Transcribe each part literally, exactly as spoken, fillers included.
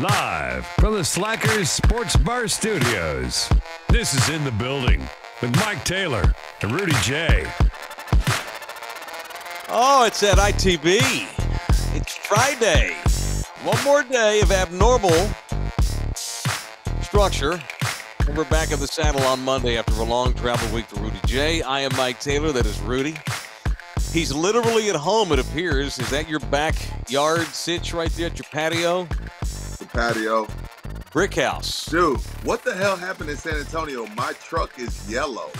Live from the Slackers Sports Bar Studios, this is In the Building with Mike Taylor and Rudy J. Oh, it's at I T B. It's Friday. One more day of abnormal structure. And we're back in the saddle on Monday after a long travel week to Rudy J. I am Mike Taylor. That is Rudy. He's literally at home, it appears. Is that your backyard sitch right there at your patio? The patio. Brick house. Dude, what the hell happened in San Antonio? My truck is yellow.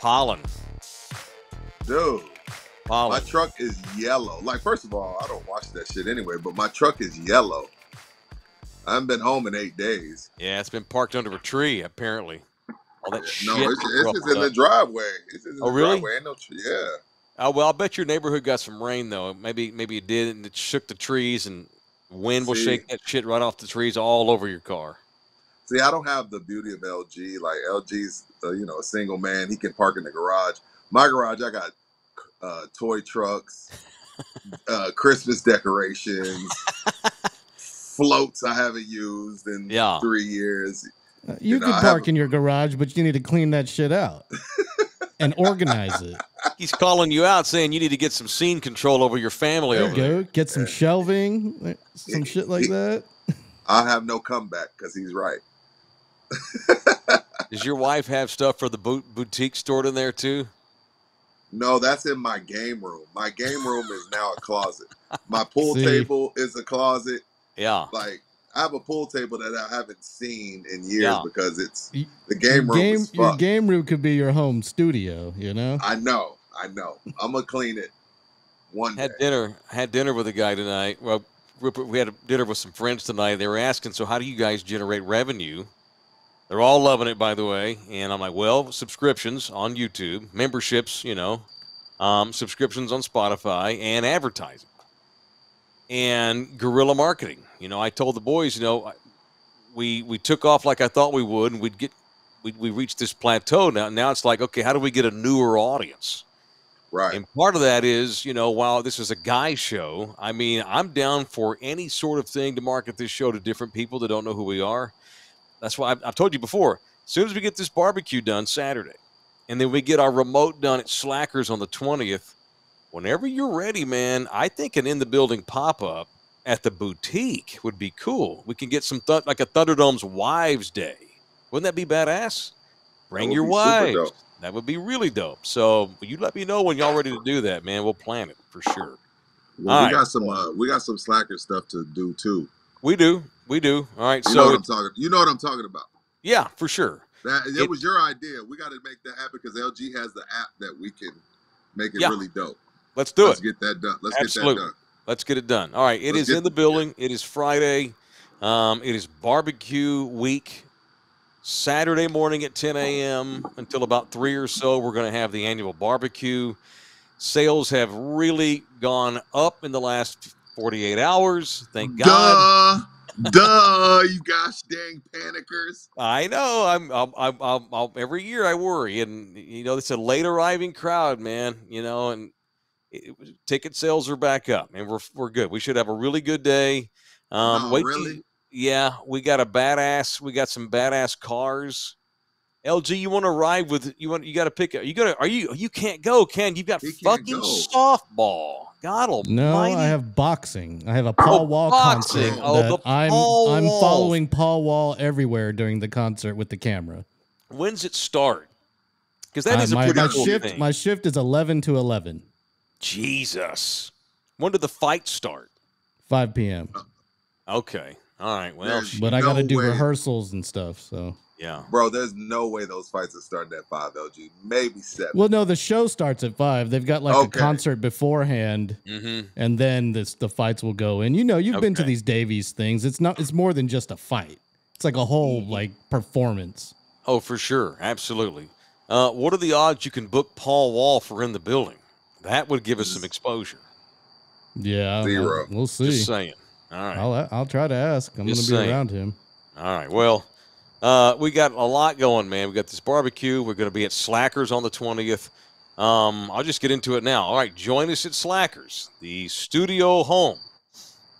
Pollen. Dude. Pollen. My truck is yellow. Like, first of all, I don't watch that shit anyway, but my truck is yellow. I haven't been home in eight days. Yeah, it's been parked under a tree, apparently. All that shit. No, it's, it's just in the driveway. It's just in oh, the really? Driveway. Ain't no tree. Yeah. Oh, well, I bet your neighborhood got some rain, though. Maybe maybe it did, and it shook the trees, and wind see, will shake that shit right off the trees all over your car. See, I don't have the beauty of L G. Like, L G's, uh, you know, a single man. He can park in the garage. My garage, I got uh, toy trucks, uh, Christmas decorations, floats I haven't used in yeah. three years. You, you know, can park in your garage, but you need to clean that shit out and organize it. He's calling you out saying you need to get some scene control over your family. There over you there. Go. Get some shelving, some shit like that. I have no comeback because he's right. Does your wife have stuff for the boutique stored in there too? No, that's in my game room. My game room is now a closet. My pool See? table is a closet. Yeah. Like, I have a pool table that I haven't seen in years yeah. because it's the game room. Game, is your game room could be your home studio, you know? I know. I know. I'm going to clean it one had day. Dinner, had dinner with a guy tonight. Well, we had a dinner with some friends tonight. They were asking, so how do you guys generate revenue? They're all loving it, by the way. And I'm like, well, subscriptions on YouTube, memberships, you know, um, subscriptions on Spotify, and advertising. And guerrilla marketing. You know, I told the boys, you know, we we took off like I thought we would, and we'd get we we reached this plateau. Now now it's like, okay, how do we get a newer audience? Right. And part of that is, you know, while this is a guy show, I mean, I'm down for any sort of thing to market this show to different people that don't know who we are. That's why I've, I've told you before. As soon as we get this barbecue done Saturday, and then we get our remote done at Slackers on the twentieth. Whenever you're ready, man, I think an in-the-building pop-up at the boutique would be cool. We can get some, th like a Thunderdome's Wives Day. Wouldn't that be badass? Bring your wives. That would be really dope. So you let me know when y'all ready to do that, man. We'll plan it for sure. Well, we, right. got some, uh, we got some slacker stuff to do, too. We do. We do. All right. You, so know, what I'm talking, you know what I'm talking about. Yeah, for sure. That, that it was your idea. We got to make that happen because L G has the app that we can make it yeah. really dope. Let's do Let's it. Let's get that done. Let's Absolutely. get that done. Let's get it done. All right. It Let's is in the building. It is Friday. Um, it is barbecue week. Saturday morning at ten A M until about three or so, we're going to have the annual barbecue. Sales have really gone up in the last forty-eight hours. Thank God. Duh. Duh. You gosh dang panickers. I know. I'm, I'm, I'm, I'm, I'm. Every year I worry. And, you know, it's a late arriving crowd, man. You know, and. It, ticket sales are back up, and we're we're good. We should have a really good day. Um, oh, wait, really? Yeah, we got a badass. We got some badass cars. L G, you want to ride with? You want? You got to pick up. You got to? Are you? You can't go, Ken. You've got he fucking softball. God almighty. No, I have boxing. I have a Paul oh, Wall boxing. concert. Oh, the I'm Paul I'm Wall. following Paul Wall everywhere during the concert with the camera. When's it start? Because that uh, is a my, pretty my cool shift, thing. My shift is eleven to eleven. Jesus. When did the fight start? five P M Okay. All right. Well, there's but no I got to do way. rehearsals and stuff. So, yeah. Bro, there's no way those fights are starting at five, L G. Maybe seven. Well, no, the show starts at five. They've got like okay. a concert beforehand, mm-hmm. and then this, the fights will go in. You know, you've okay. been to these Davies things. It's not, it's more than just a fight. It's like a whole mm-hmm. like performance. Oh, for sure. Absolutely. Uh, what are the odds you can book Paul Wall for In the Building? That would give us some exposure. Yeah. Zero. We'll see. Just saying. All right. I'll, I'll try to ask. I'm going to be saying. around him. All right. Well, uh, we got a lot going, man. We got this barbecue. We're going to be at Slackers on the twentieth. Um, I'll just get into it now. All right. Join us at Slackers, the studio home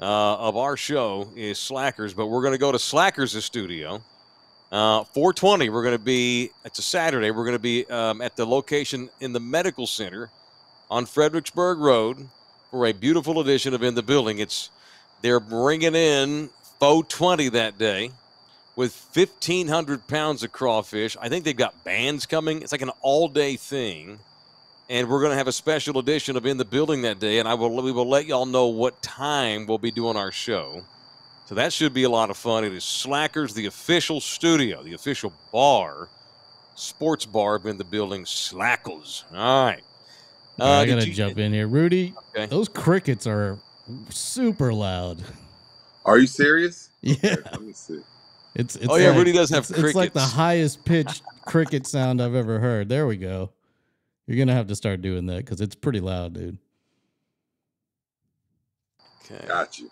uh, of our show is Slackers, but we're going to go to Slackers' studio. Uh, four twenty, we're going to be, it's a Saturday, we're going to be um, at the location in the Medical Center on Fredericksburg Road for a beautiful edition of In the Building. It's, they're bringing in four twenty that day with fifteen hundred pounds of crawfish. I think they've got bands coming. It's like an all-day thing. And we're going to have a special edition of In the Building that day, and I will, we will let y'all know what time we'll be doing our show. So that should be a lot of fun. It is Slackers, the official studio, the official bar, sports bar in the building, Slackers. All right. Uh, I got to jump in here. Rudy, okay. Those crickets are super loud. Are you serious? Yeah. Okay, let me see. It's, it's oh, yeah, like, Rudy does have it's, crickets. It's like the highest pitched cricket sound I've ever heard. There we go. You're going to have to start doing that because it's pretty loud, dude. Okay. Got you.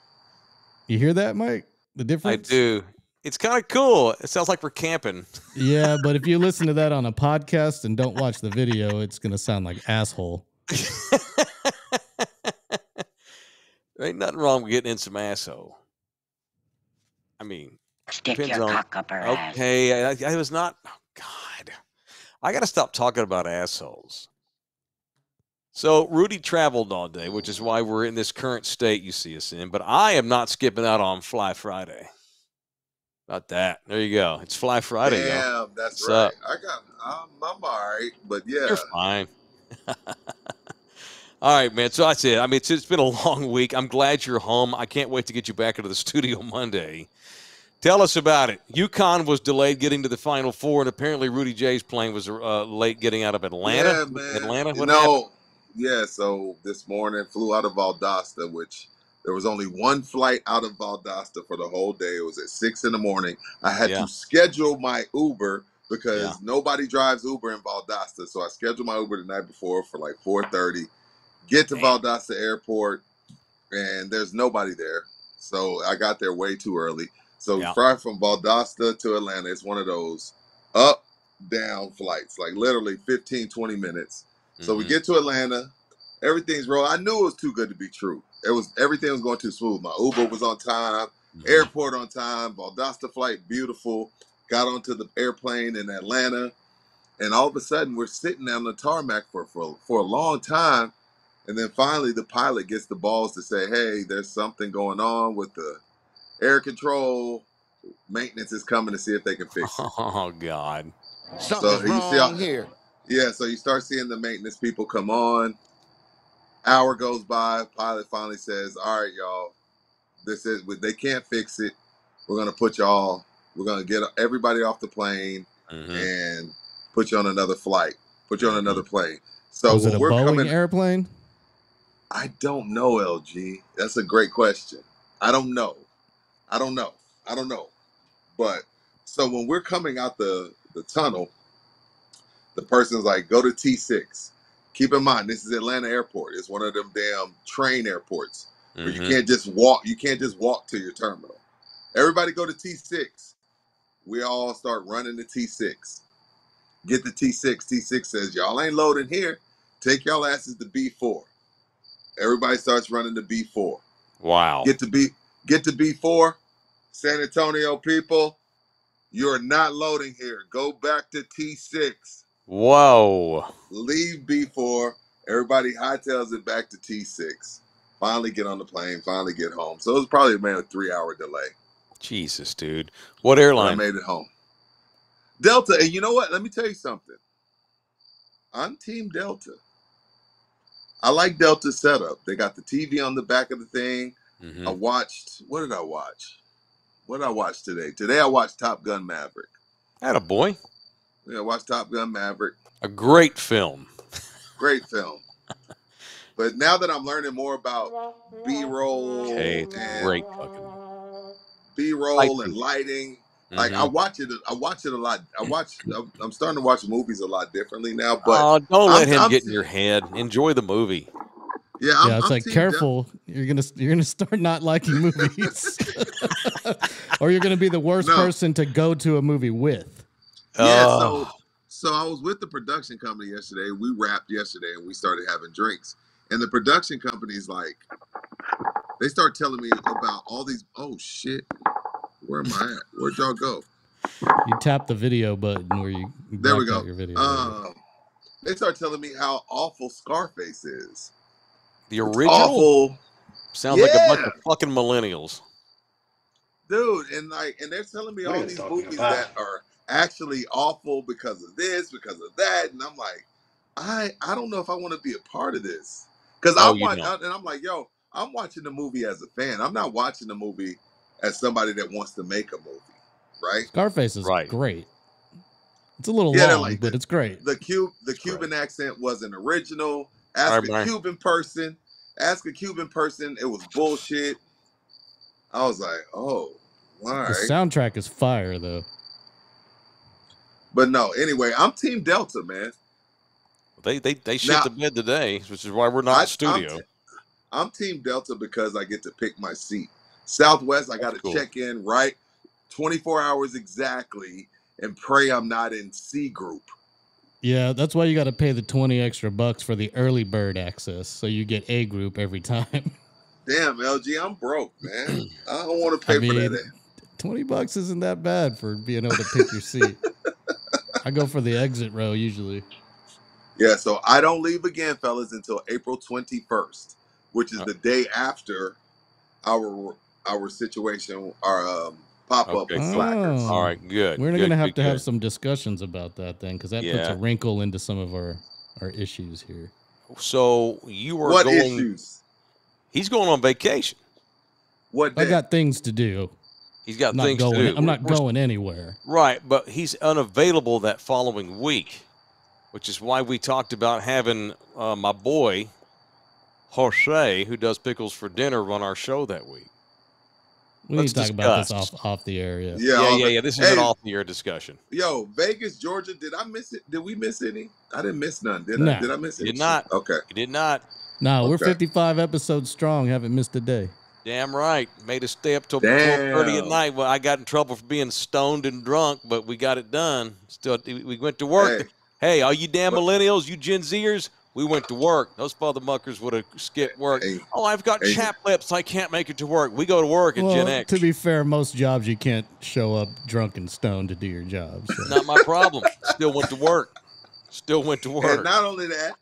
You hear that, Mike? The difference? I do. It's kind of cool. It sounds like we're camping. Yeah, but if you listen to that on a podcast and don't watch the video, it's going to sound like asshole. There ain't nothing wrong with getting in some asshole. I mean, stick your on, cock up her ass. Okay, I, I was not. Oh, God. I got to stop talking about assholes. So Rudy traveled all day, which is why we're in this current state you see us in. But I am not skipping out on Fly Friday. About that. There you go. It's Fly Friday. Damn, yo. That's What's right. Up? I got, I'm, I'm all right, but yeah. You're fine. All right, man. So that's it. I mean, it's, it's been a long week. I'm glad you're home. I can't wait to get you back into the studio Monday. Tell us about it. UConn was delayed getting to the Final Four, and apparently Rudy J's plane was uh, late getting out of Atlanta. Yeah, man. Atlanta? What no. happened? Yeah, so this morning flew out of Valdosta, which there was only one flight out of Valdosta for the whole day. It was at six in the morning. I had yeah. to schedule my Uber because yeah. nobody drives Uber in Valdosta. So I scheduled my Uber the night before for like four thirty. Get to Damn. Valdosta Airport, and there's nobody there. So I got there way too early. So yeah. far from Valdosta to Atlanta, it's one of those up, down flights, like literally fifteen, twenty minutes. So mm-hmm. we get to Atlanta, everything's rolling. I knew it was too good to be true. It was everything was going too smooth. My Uber was on time, mm-hmm. airport on time, Valdosta flight beautiful. Got onto the airplane in Atlanta, and all of a sudden we're sitting down the tarmac for for, for a long time, and then finally the pilot gets the balls to say, "Hey, there's something going on with the air control. Maintenance is coming to see if they can fix it." Oh God, something's so, wrong you see all, here. Yeah, so you start seeing the maintenance people come on. Hour goes by. Pilot finally says, "All right, y'all, this is they can't fix it. We're gonna put y'all. We're gonna get everybody off the plane mm-hmm. and put you on another flight. Put you on another plane." So was it a we're Boeing coming, airplane? I don't know, L G. That's a great question. I don't know. I don't know. I don't know. But so when we're coming out the the tunnel. The person's like, go to T six. Keep in mind, this is Atlanta Airport. It's one of them damn train airports where mm-hmm. you can't just walk. You can't just walk to your terminal. Everybody go to T six. We all start running to T six. Get to T six. T six says, y'all ain't loading here. Take y'all asses to B four. Everybody starts running to B four. Wow. Get to B. Get to B four. San Antonio people, you're not loading here. Go back to T six. Whoa. Leave B four. Everybody hightails it back to T six. Finally get on the plane. Finally get home. So it was probably man, a three-hour delay. Jesus, dude. What airline? But I made it home. Delta. And you know what? Let me tell you something. I'm Team Delta. I like Delta's setup. They got the T V on the back of the thing. Mm-hmm. I watched. What did I watch? What did I watch today? Today I watched Top Gun Maverick. Attaboy. Yeah, watch Top Gun Maverick. A great film. Great film. But now that I'm learning more about B-roll okay, and great B-roll lighting. and lighting, mm-hmm. like I watch it. I watch it a lot. I watch. I'm starting to watch movies a lot differently now. But oh, don't let I'm, him I'm, get in your head. Enjoy the movie. Yeah, I'm, yeah it's I'm like careful. Down. You're gonna you're gonna start not liking movies, or you're gonna be the worst no. person to go to a movie with. Yeah, so so I was with the production company yesterday. We wrapped yesterday, and we started having drinks. And the production company's like, They start telling me about all these. Oh shit! Where am I at? Where'd y'all go? You tap the video button where you. There we go. Your video. Uh, they start telling me how awful Scarface is. The original. Awful. Sounds yeah. like a bunch of fucking millennials. Dude, and like, and they're telling me what all these movies about? that are actually awful because of this, because of that, and I'm like, I I don't know if I want to be a part of this because oh, I watch, I, and I'm like, yo, I'm watching the movie as a fan. I'm not watching the movie as somebody that wants to make a movie, right? Scarface is right. great. It's a little yeah, long, like, but the, it's great. The Cube, the it's Cuban great. accent wasn't original. Ask right, a Cuban man. person. Ask a Cuban person. It was bullshit. I was like, oh, all right. The soundtrack is fire, though. But no, anyway, I'm Team Delta, man. They they they shit now, the bed today, which is why we're not I, in the studio. I'm, t I'm Team Delta because I get to pick my seat. Southwest, I got to cool. check in right twenty-four hours exactly and pray I'm not in C group. Yeah, that's why you got to pay the twenty extra bucks for the early bird access, so you get A group every time. Damn, L G, I'm broke, man. I don't want to pay I mean, for that. twenty bucks isn't that bad for being able to pick your seat. I go for the exit row usually. Yeah, so I don't leave again, fellas, until April twenty-first, which is the day after our our situation, our um, pop-up okay. Slackers. Oh. All right, good. We're going to have good, to good. have some discussions about that then, because that yeah. puts a wrinkle into some of our, our issues here. So you are what going... What issues? He's going on vacation. What day? I got things to do. He's got things going, to do. I'm not we're, going anywhere. Right, but he's unavailable that following week, which is why we talked about having uh, my boy, Jose, who does Pickles for Dinner, run our show that week. We Let's need to talk discuss. about this off, off the air. Yeah, yeah, yeah, the, yeah. This is hey, an off-the-air discussion. Yo, Vegas, Georgia, did I miss it? Did we miss any? I didn't miss none, did nah. I? Did I miss it? Did not. Okay. You did not. No, nah, okay. We're fifty-five episodes strong. Haven't missed a day. Damn right. Made us stay up till twelve thirty at night. Well, I got in trouble for being stoned and drunk, but we got it done. Still, we went to work. Hey. Hey, all you damn millennials, you Gen Zers, we went to work. Those motherfuckers would have skipped work. Hey, oh, I've got hey. chap lips. I can't make it to work. We go to work at well, Gen X. To be fair, most jobs you can't show up drunk and stoned to do your job. So. Not my problem. Still went to work. Still went to work. And not only that,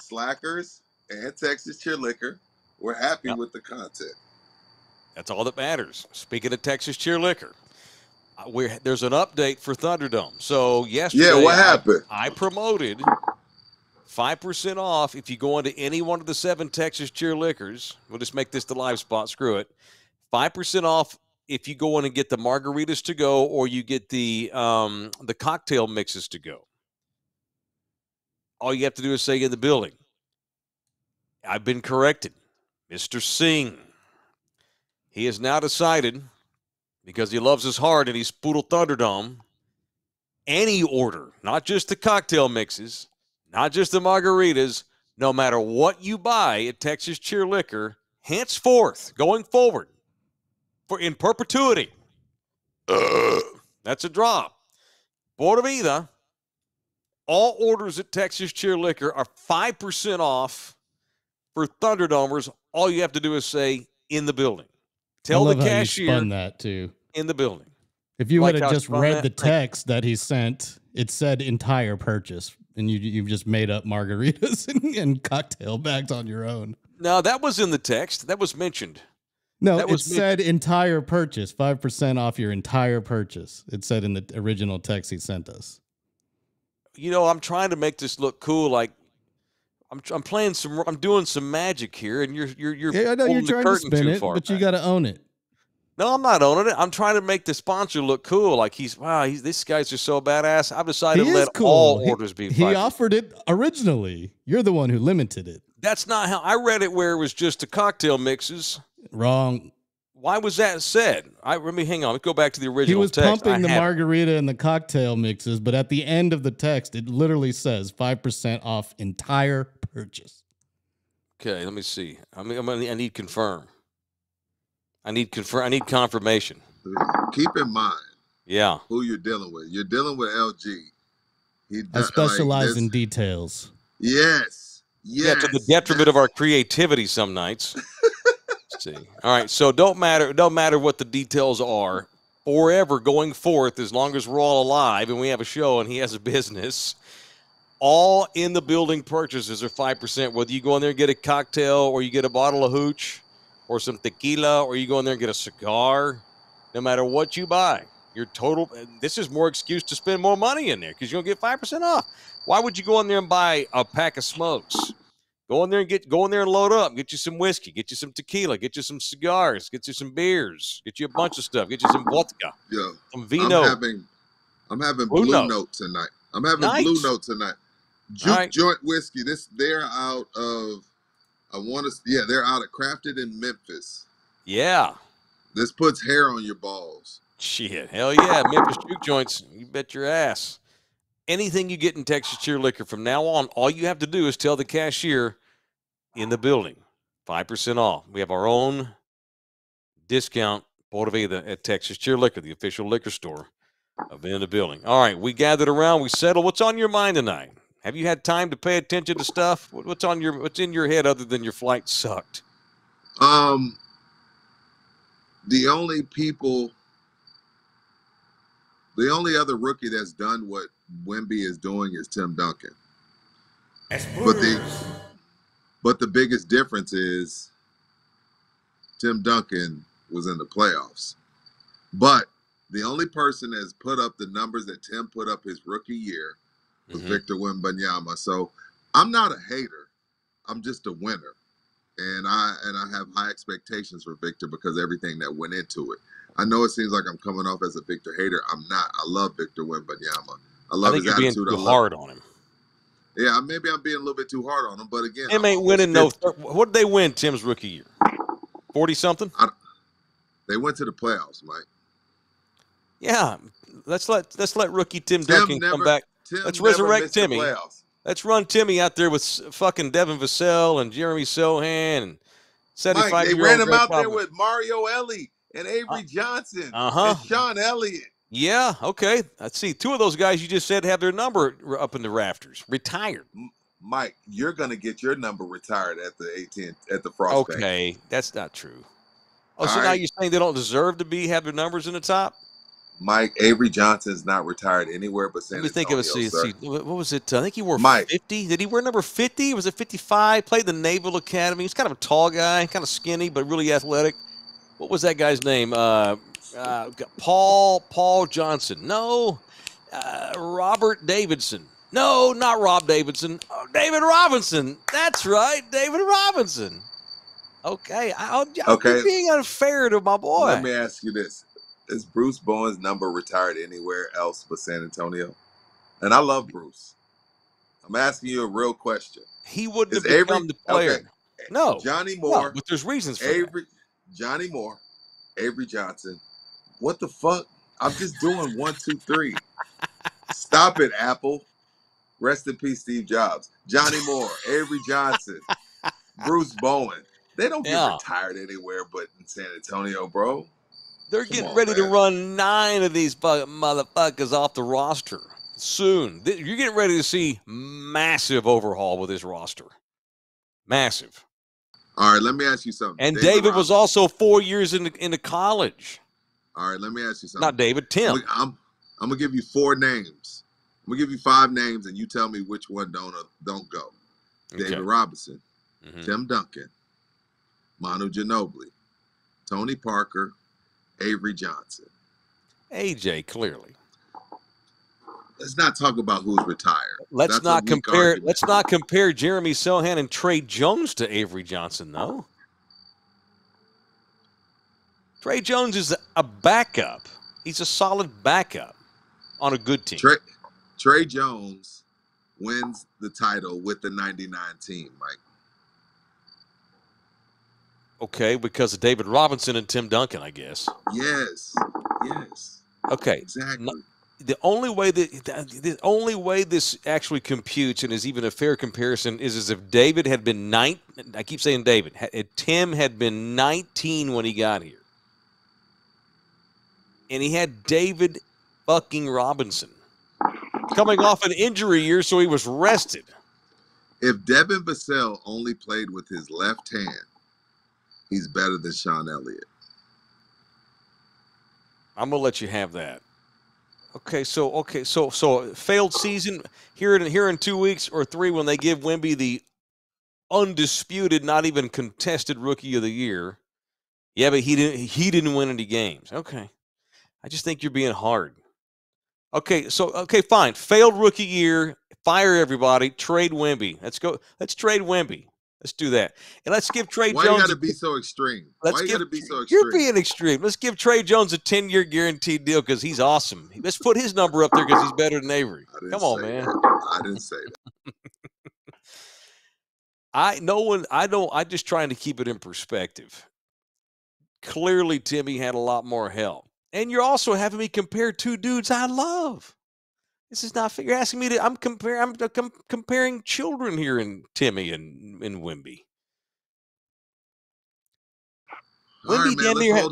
Slackers and Texas Cheer Liquor, we're happy yep. with the content. That's all that matters. Speaking of Texas Cheer Liquor. We're, there's an update for Thunderdome. So yesterday, yeah, what happened? I, I promoted five percent off if you go into any one of the seven Texas Cheer Liquors. We'll just make this the live spot. Screw it. five percent off if you go in and get the margaritas to go or you get the, um, the cocktail mixes to go. All you have to do is say in the building. I've been corrected. Mister Singh, he has now decided... because he loves his heart and he's Poodle Thunderdome, any order, not just the cocktail mixes, not just the margaritas, no matter what you buy at Texas Cheer Liquor, henceforth, going forward, for in perpetuity, uh, that's a drop. Por vida, all orders at Texas Cheer Liquor are five percent off for Thunderdomers. All you have to do is say, in the building. Tell the cashier that too in the building. If you would have just read the text that he sent, it said entire purchase, and you you've just made up margaritas and, and cocktail bags on your own. No, that was in the text. That was mentioned. No, it said entire purchase, five percent off your entire purchase. It said in the original text he sent us. You know, I'm trying to make this look cool, like. I'm, I'm playing some. I'm doing some magic here, and you're you're you're yeah, I know you're trying to spin it, but you got to own it. No, I'm not owning it. I'm trying to make the sponsor look cool. Like he's wow, he's these guys are so badass. I've decided to let cool. all he, orders be. He offered it originally. You're the one who limited it. That's not how I read it. Where it was just the cocktail mixes. Wrong. Why was that said? I let me hang on. Let's go back to the original. He was text. pumping I the margarita it. and the cocktail mixes, but at the end of the text, it literally says five percent off entire purchase. Okay, let me see. I mean, I'm gonna, I need confirm. I need confirm. I need confirmation. Keep in mind, yeah, who you're dealing with. You're dealing with L G. He I specialize like in details. Yes, yes. Yeah, to the detriment of our creativity, some nights. see. All right, so don't matter, don't matter what the details are, forever going forth, as long as we're all alive and we have a show and he has a business, all in the building purchases are five percent. Whether you go in there and get a cocktail or you get a bottle of hooch or some tequila or you go in there and get a cigar, no matter what you buy, your total, this is more excuse to spend more money in there because you're going to get five percent off. Why would you go in there and buy a pack of smokes? Go in there and get, go in there and load up. Get you some whiskey. Get you some tequila. Get you some cigars. Get you some beers. Get you a bunch of stuff. Get you some vodka. Yeah, some vino. I'm having, I'm having blue, blue note. note tonight. I'm having nice. blue note tonight. Juke right. Joint whiskey. This they're out of. I want to. Yeah, they're out of Crafted in Memphis. Yeah. This puts hair on your balls. Shit, hell yeah, Memphis Juke Joints. You bet your ass. Anything you get in Texas Cheer Liquor from now on, all you have to do is tell the cashier in the building, five percent off. We have our own discount, Board of Either, at Texas Cheer Liquor, the official liquor store of In the Building. All right, we gathered around. We settled. What's on your mind tonight? Have you had time to pay attention to stuff? What's on your, what's in your head other than your flight sucked? Um, the only people, the only other rookie that's done what Wemby is doing is Tim Duncan. But the, but the biggest difference is Tim Duncan was in the playoffs. But the only person that's put up the numbers that Tim put up his rookie year was mm-hmm. Victor Wembanyama. So I'm not a hater. I'm just a winner. And I and I have high expectations for Victor because everything that went into it. I know it seems like I'm coming off as a Victor hater. I'm not. I love Victor Wembanyama. I love I think his you're attitude. Being too hard on him. Yeah, maybe I'm being a little bit too hard on him, but again, they ain't winning no. What did they win Tim's rookie year? Forty something. I, they went to the playoffs, Mike. Yeah, let's let let's let rookie Tim, Tim Duncan never, come back. Tim let's resurrect Timmy. Let's run Timmy out there with fucking Devin Vassell and Jeremy Sohan and seventy-five Mike, they year ran him out problem. there with Mario Ellie and Avery uh, Johnson uh-huh. and Sean Elliott. Yeah, okay. Let's see. Two of those guys you just said have their number up in the rafters, retired. Mike, you're going to get your number retired at the eighteen at the Frost. Okay, Bank. That's not true. Oh, All so right. now you're saying they don't deserve to be have their numbers in the top? Mike, Avery Johnson's not retired anywhere but San Antonio. Let me think of it. See, what was it? I think he wore Mike. fifty. Did he wear number fifty? Was it fifty-five? Played the Naval Academy. He's kind of a tall guy, kind of skinny, but really athletic. What was that guy's name? Uh, uh, Paul Paul Johnson. No. Uh, Robert Davidson. No, not Rob Davidson. Oh, David Robinson. That's right, David Robinson. Okay. I, I, okay. I'm being unfair to my boy. Let me ask you this. Is Bruce Bowen's number retired anywhere else but San Antonio? And I love Bruce. I'm asking you a real question. He wouldn't Is have Avery, become the player. Okay. No. Johnny Moore. No, but there's reasons for Avery, that. Johnny Moore, Avery Johnson. What the fuck? I'm just doing one, two, three. Stop it, Apple. Rest in peace, Steve Jobs. Johnny Moore, Avery Johnson, Bruce Bowen. They don't yeah. get retired anywhere but in San Antonio, bro. They're Come getting on, ready man. to run nine of these motherfuckers off the roster soon. You're getting ready to see massive overhaul with this roster. Massive. All right, let me ask you something. And David, David was also four years into, into college. All right, let me ask you something. Not David, Tim. I'm, I'm going to give you four names. I'm going to give you five names, and you tell me which one don't, don't go. Okay. David Robinson, mm-hmm. Tim Duncan, Manu Ginobili, Tony Parker, Avery Johnson. A J, clearly. Let's not talk about who's retired. Let's That's not compare. Argument. Let's not compare Jeremy Sohan and Tre Jones to Avery Johnson, though. Tre Jones is a backup. He's a solid backup on a good team. Tre, Tre Jones wins the title with the ninety-nine team, Mike. Okay, because of David Robinson and Tim Duncan, I guess. Yes, yes. Okay, exactly. No, the only way that the only way this actually computes and is even a fair comparison is as if David had been nine. I keep saying David. Had, Tim had been nineteen when he got here, and he had David fucking Robinson coming off an injury year, so he was rested. If Devin Vassell only played with his left hand, he's better than Sean Elliott. I'm gonna let you have that. Okay, so okay, so so failed season here in here in two weeks or three when they give Wemby the undisputed, not even contested Rookie of the Year. Yeah, but he didn't he didn't win any games. Okay, I just think you're being hard. Okay, so okay, fine. Failed Rookie Year. Fire everybody. Trade Wemby. Let's go. Let's trade Wemby. Let's do that. And let's give Tre Jones. Why you gotta be so extreme? Let's Why give, you gotta be so extreme? You're being extreme. Let's give Tre Jones a ten-year guaranteed deal because he's awesome. Let's put his number up there because he's better than Avery. Come on, man. That. I didn't say that. I no one. I don't. I'm just trying to keep it in perspective. Clearly, Timmy had a lot more help, and you're also having me compare two dudes I love. This is not fair. You're asking me to. I'm comparing. I'm com comparing children here in Timmy and in Wemby. Wemby, right, man, had,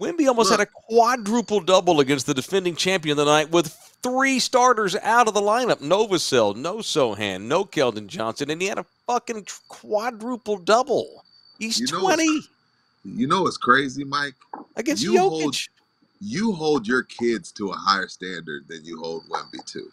Wemby almost Look. had a quadruple double against the defending champion of the night with three starters out of the lineup: Novacell, no Sohan, no Keldon Johnson, and he had a fucking quadruple double. He's you know twenty. You know what's crazy, Mike? Against you Jokic. Hold You hold your kids to a higher standard than you hold Wemby to.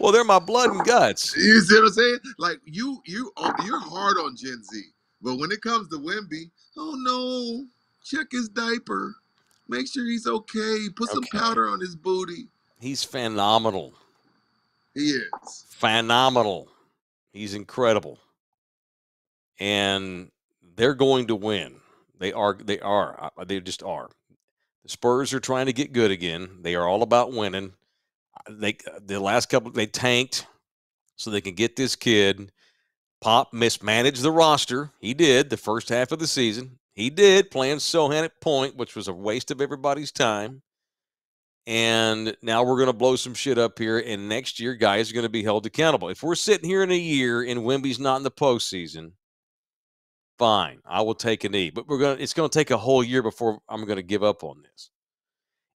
Well, they're my blood and guts. You see what I'm saying? Like you, you, you're hard on Gen Z, but when it comes to Wemby, oh no, check his diaper, make sure he's okay, put some okay. powder on his booty. He's phenomenal. He is phenomenal. He's incredible, and they're going to win. They are. They are. They just are. The Spurs are trying to get good again. They are all about winning. They the last couple they tanked, so they can get this kid. Pop mismanaged the roster. He did the first half of the season. He did playing Sohan at point, which was a waste of everybody's time. And now we're going to blow some shit up here. And next year, guys are going to be held accountable. If we're sitting here in a year and Wemby's not in the postseason. Fine, I will take a knee, but we're gonna. It's gonna take a whole year before I'm gonna give up on this.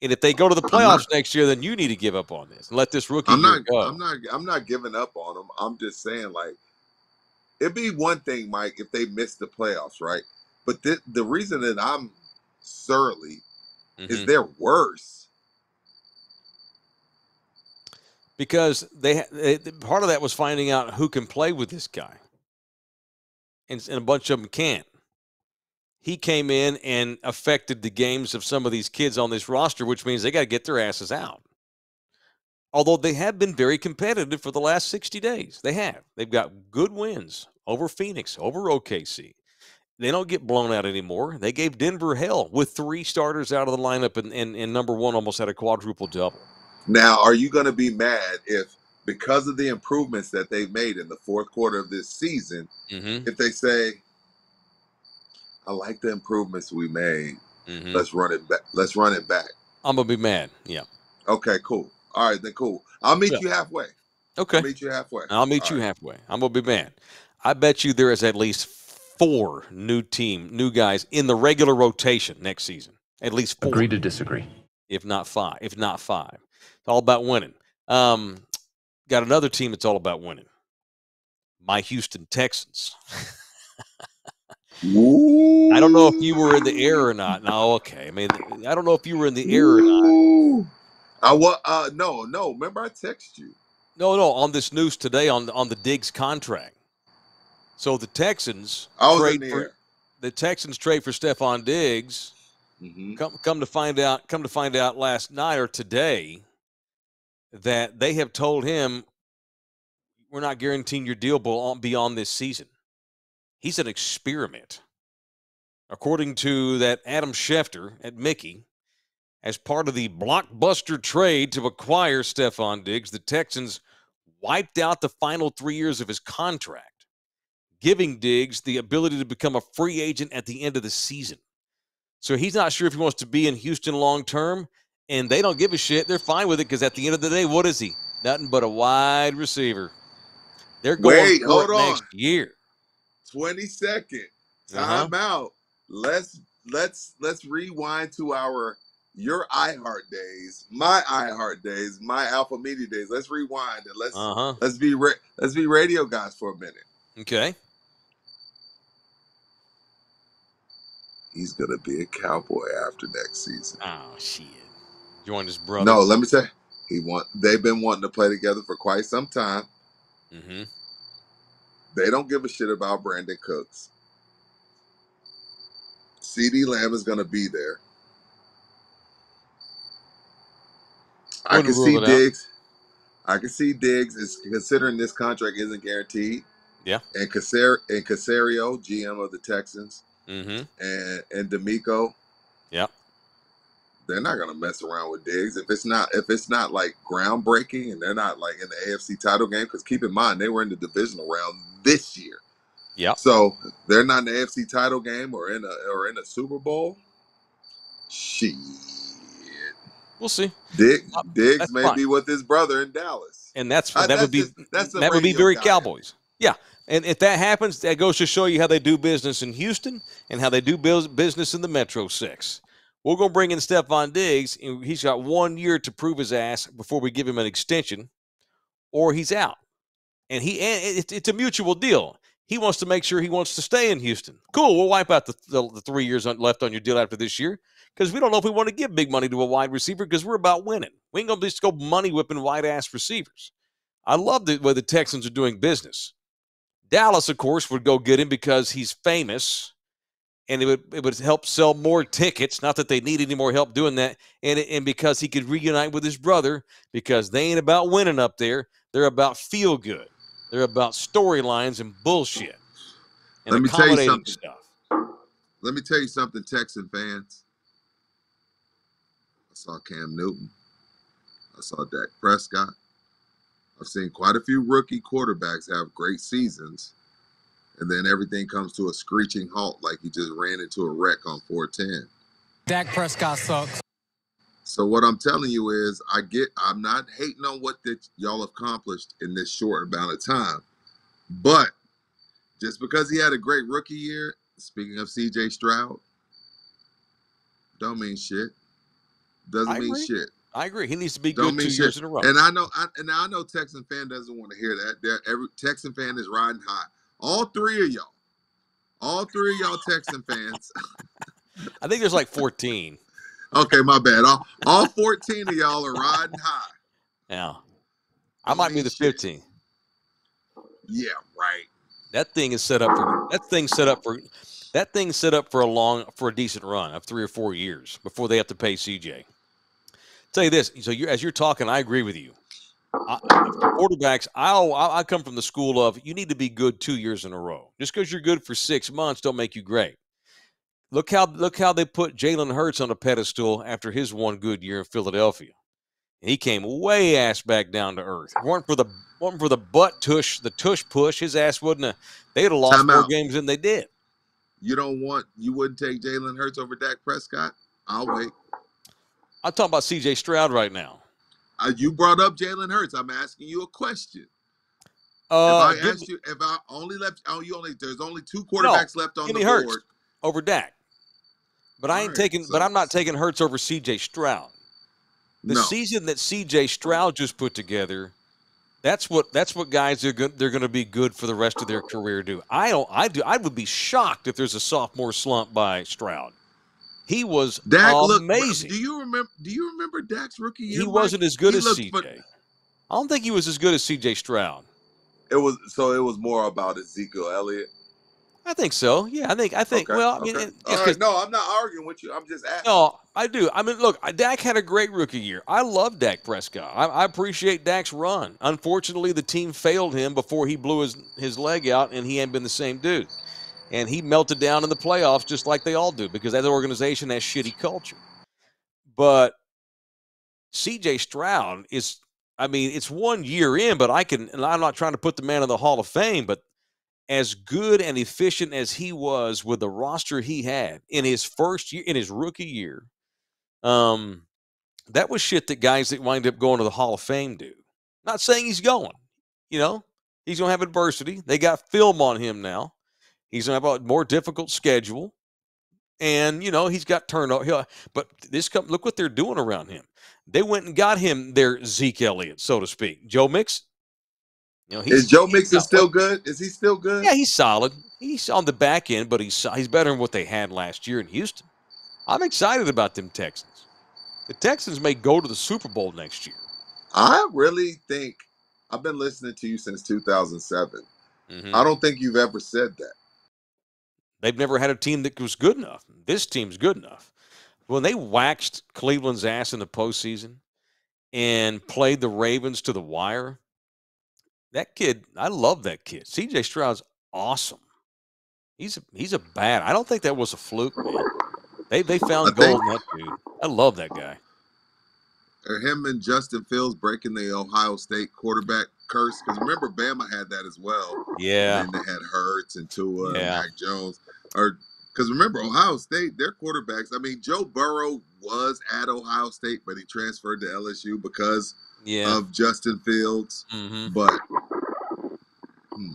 And if they go to the playoffs not, next year, then you need to give up on this and let this rookie I'm not, go. I'm not. I'm not giving up on them. I'm just saying, like, it'd be one thing, Mike, if they miss the playoffs, right? But th the reason that I'm surly mm-hmm. is they're worse because they, they part of that was finding out who can play with this guy. And a bunch of them can't. He came in and affected the games of some of these kids on this roster, which means they got to get their asses out. Although they have been very competitive for the last sixty days. They have. They've got good wins over Phoenix, over O K C. They don't get blown out anymore. They gave Denver hell with three starters out of the lineup, and, and, and number one almost had a quadruple double. Now, are you going to be mad if, because of the improvements that they've made in the fourth quarter of this season, mm-hmm. if they say, I like the improvements we made, mm-hmm. let's run it back. Let's run it back. I'm going to be mad. Yeah. Okay, cool. All right, then cool. I'll meet yeah. you halfway. Okay. I'll meet you halfway. I'll meet All you right. halfway. I'm going to be mad. I bet you there is at least four new team, new guys in the regular rotation next season. At least four. Agree to disagree. If not five. If not five. It's all about winning. Um, Got another team that's all about winning. My Houston Texans. Ooh. I don't know if you were in the air or not. No, okay. I mean, I don't know if you were in the air or not. I was. Uh, no, no. Remember, I texted you. No, no. On this news today, on on the Diggs contract. So the Texans I was trade in the, for, air. the Texans trade for Stefon Diggs. Mm-hmm. Come, come to find out. Come to find out last night or today. That they have told him, we're not guaranteeing your deal beyond this season. He's an experiment. According to that Adam Schefter at Mickey, as part of the blockbuster trade to acquire Stefon Diggs, the Texans wiped out the final three years of his contract, giving Diggs the ability to become a free agent at the end of the season. So he's not sure if he wants to be in Houston long-term. And they don't give a shit. They're fine with it because at the end of the day, what is he? Nothing but a wide receiver. They're going Wait, for hold it on. next year. twenty second. Time uh-huh. out. Let's let's let's rewind to our your iHeart days, my iHeart days, my Alpha Media days. Let's rewind and let's uh-huh. let's be let's be radio guys for a minute. Okay. he's gonna be a Cowboy after next season. Oh shit! Join his brother. No, let me tell you, he want. They've been wanting to play together for quite some time. Mm-hmm. They don't give a shit about Brandon Cooks. CeeDee Lamb is gonna be there. I can see Diggs. I can see Diggs is considering this contract isn't guaranteed. Yeah, and Casario, and Casario, G M of the Texans, mm-hmm. and and D'Amico. Yeah, they're not gonna mess around with Diggs if it's not if it's not like groundbreaking, and they're not like in the A F C title game. Because keep in mind, they were in the divisional round this year. Yeah, so they're not in the A F C title game or in a or in a Super Bowl. Shit. We'll see. Dig, Diggs may fine. be with his brother in Dallas, and that's that I, would be just, that's that would be very guy. Cowboys. Yeah, and if that happens, that goes to show you how they do business in Houston and how they do business in the Metro Six. We're gonna bring in Stefon Diggs, and he's got one year to prove his ass before we give him an extension, or he's out. And he and it, it's a mutual deal. He wants to make sure he wants to stay in Houston. Cool. We'll wipe out the, the, the three years left on your deal after this year. Because we don't know if we want to give big money to a wide receiver because we're about winning. We ain't going to just go money whipping wide-ass receivers. I love the way the Texans are doing business. Dallas, of course, would go get him because he's famous, and it would it would help sell more tickets. Not that they need any more help doing that, and, and because he could reunite with his brother because they ain't about winning up there. They're about feel good. They're about storylines and bullshit. And Let me tell you something. Stuff. Let me tell you something, Texan fans. I saw Cam Newton. I saw Dak Prescott. I've seen quite a few rookie quarterbacks have great seasons, and then everything comes to a screeching halt like he just ran into a wreck on four ten. Dak Prescott sucks. So what I'm telling you is I get, I'm not hating on what y'all accomplished in this short amount of time, but just because he had a great rookie year, speaking of C J Stroud, don't mean shit. Doesn't I mean agree. shit. I agree. He needs to be Don't good two shit. years in a row. And I know, I, and I know, Texan fan doesn't want to hear that. They're, every Texan fan is riding high. All three of y'all, all three of y'all Texan fans. I think there's like fourteen. Okay, my bad. All, all fourteen of y'all are riding high. Yeah, I might be the fifteenth. Yeah, right. That thing is set up for. That thing set up for. That thing's set up for a long, for a decent run of three or four years before they have to pay C J. Tell you this, so you're, as you're talking, I agree with you. I, quarterbacks, I I come from the school of you need to be good two years in a row. Just because you're good for six months don't make you great. Look how look how they put Jalen Hurts on a pedestal after his one good year in Philadelphia. And he came way ass back down to earth. If it weren't for the weren't for the butt tush, the tush push, his ass wouldn't have. They'd have lost more games than they did. You don't want, you wouldn't take Jalen Hurts over Dak Prescott? I'll wait. I'm talking about C J Stroud right now. Uh, you brought up Jalen Hurts. I'm asking you a question. Uh, if I asked you, if I only left, oh, you only, there's only two quarterbacks no, left on the board. Hurts over Dak. But I ain't right, taking, so, but I'm not taking Hurts over C J Stroud. The no. season that C J Stroud just put together. That's what that's what guys are good. They're going to be good for the rest of their career. Do I don't I do I would be shocked if there's a sophomore slump by Stroud. He was Dak amazing. Looked, do you remember? Do you remember Dak's rookie year? He wasn't as good as C J. For, I don't think he was as good as C J Stroud. It was so. It was more about Ezekiel Elliott. I think so. Yeah, I think I think. Okay, well, I mean, okay. All right, no, I'm not arguing with you. I'm just asking. No, I do. I mean, look, Dak had a great rookie year. I love Dak Prescott. I, I appreciate Dak's run. Unfortunately, the team failed him before he blew his his leg out, and he ain't been the same dude. And he melted down in the playoffs just like they all do because that organization has shitty culture. But C J Stroud is, I mean, it's one year in, but I can. And I'm not trying to put the man in the Hall of Fame, but. As good and efficient as he was with the roster he had in his first year, in his rookie year, um, that was shit that guys that wind up going to the Hall of Fame do. Not saying he's going. You know, he's going to have adversity. They got film on him now. He's going to have a more difficult schedule. And, you know, he's got turnover. But this come, look what they're doing around him. They went and got him their Zeke Elliott, so to speak. Joe Mixon. You know, he's, is Joe Mixon he's still good? Is he still good? Yeah, he's solid. He's on the back end, but he's he's better than what they had last year in Houston. I'm excited about them Texans. The Texans may go to the Super Bowl next year. I really think I've been listening to you since two thousand seven. Mm-hmm. I don't think you've ever said that. They've never had a team that was good enough. This team's good enough. When they waxed Cleveland's ass in the postseason and played the Ravens to the wire, that kid, I love that kid. C J Stroud's awesome. He's a, he's a bad. I don't think that was a fluke, man. They they found gold in that dude. I love that guy. Are him and Justin Fields breaking the Ohio State quarterback curse? Because remember, Bama had that as well. Yeah. And then they had Hurts and Tua yeah. and Mac Jones. Because remember, Ohio State, their quarterbacks, I mean, Joe Burrow was at Ohio State, but he transferred to L S U because yeah. of Justin Fields. Mm-hmm. But hmm,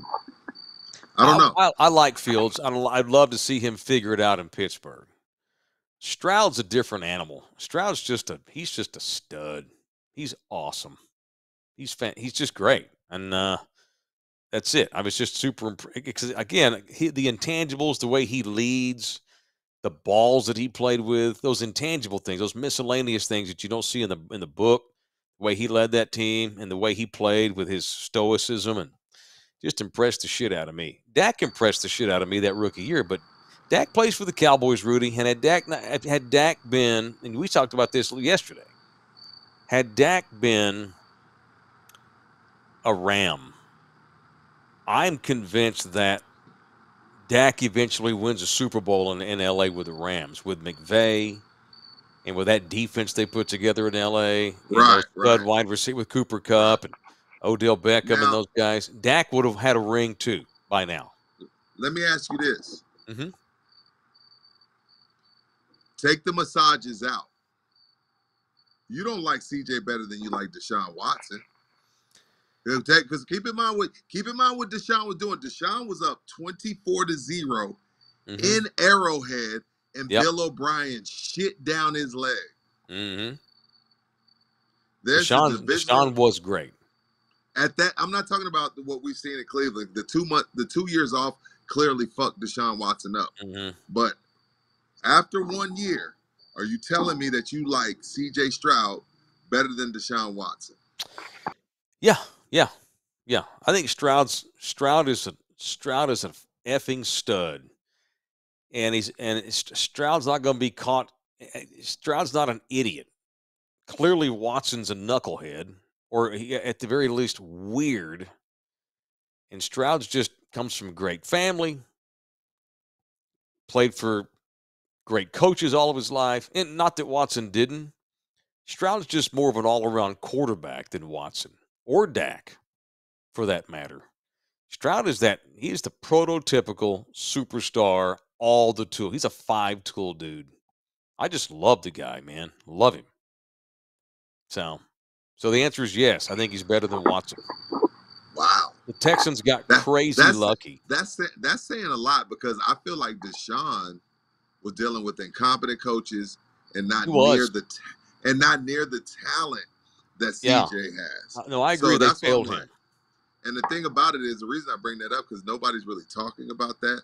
I don't I, know. I, I like Fields. I'd, I'd love to see him figure it out in Pittsburgh. Stroud's a different animal. Stroud's just a he's just a stud. He's awesome. He's fan, he's just great. And uh, that's it. I was just super impressed. Again, he, the intangibles, the way he leads, the balls that he played with, those intangible things, those miscellaneous things that you don't see in the in the book, the way he led that team and the way he played with his stoicism, and just impressed the shit out of me. Dak impressed the shit out of me that rookie year, but Dak plays for the Cowboys, Rudy, and had Dak, not, had Dak been, and we talked about this yesterday, had Dak been a Ram, I'm convinced that Dak eventually wins a Super Bowl in, in L A with the Rams, with McVay, and with that defense they put together in L A, right, right. wide receiver with Cooper Kupp and Odell Beckham now, and those guys. Dak would have had a ring, too, by now. Let me ask you this. Mm-hmm. Take the massages out. You don't like C J better than you like Deshaun Watson. Because keep in mind what keep in mind what Deshaun was doing. Deshaun was up twenty-four to zero mm-hmm. in Arrowhead, and yep. Bill O'Brien shit down his leg. Mm-hmm. Deshaun, Deshaun was great. At that, I'm not talking about what we've seen in Cleveland. The two month, the two years off. Clearly fucked Deshaun Watson up. Mm-hmm. But after one year, are you telling me that you like C J Stroud better than Deshaun Watson? Yeah, yeah, yeah. I think Stroud's Stroud is a Stroud is an effing stud, and he's and Stroud's not going to be caught. Stroud's not an idiot. Clearly, Watson's a knucklehead, or he, at the very least, weird. And Stroud's just comes from a great family, played for great coaches all of his life, and not that Watson didn't. Stroud's just more of an all-around quarterback than Watson, or Dak, for that matter. Stroud is that, he is the prototypical superstar, all the tool. He's a five-tool dude. I just love the guy, man. Love him. So, so the answer is yes. I think he's better than Watson. Wow. The Texans got that, crazy that's, lucky. That's that's saying a lot, because I feel like Deshaun was dealing with incompetent coaches and not near the and not near the talent that C J yeah. has. No, I agree. So they that's failed him. Like. And the thing about it is, the reason I bring that up, because nobody's really talking about that.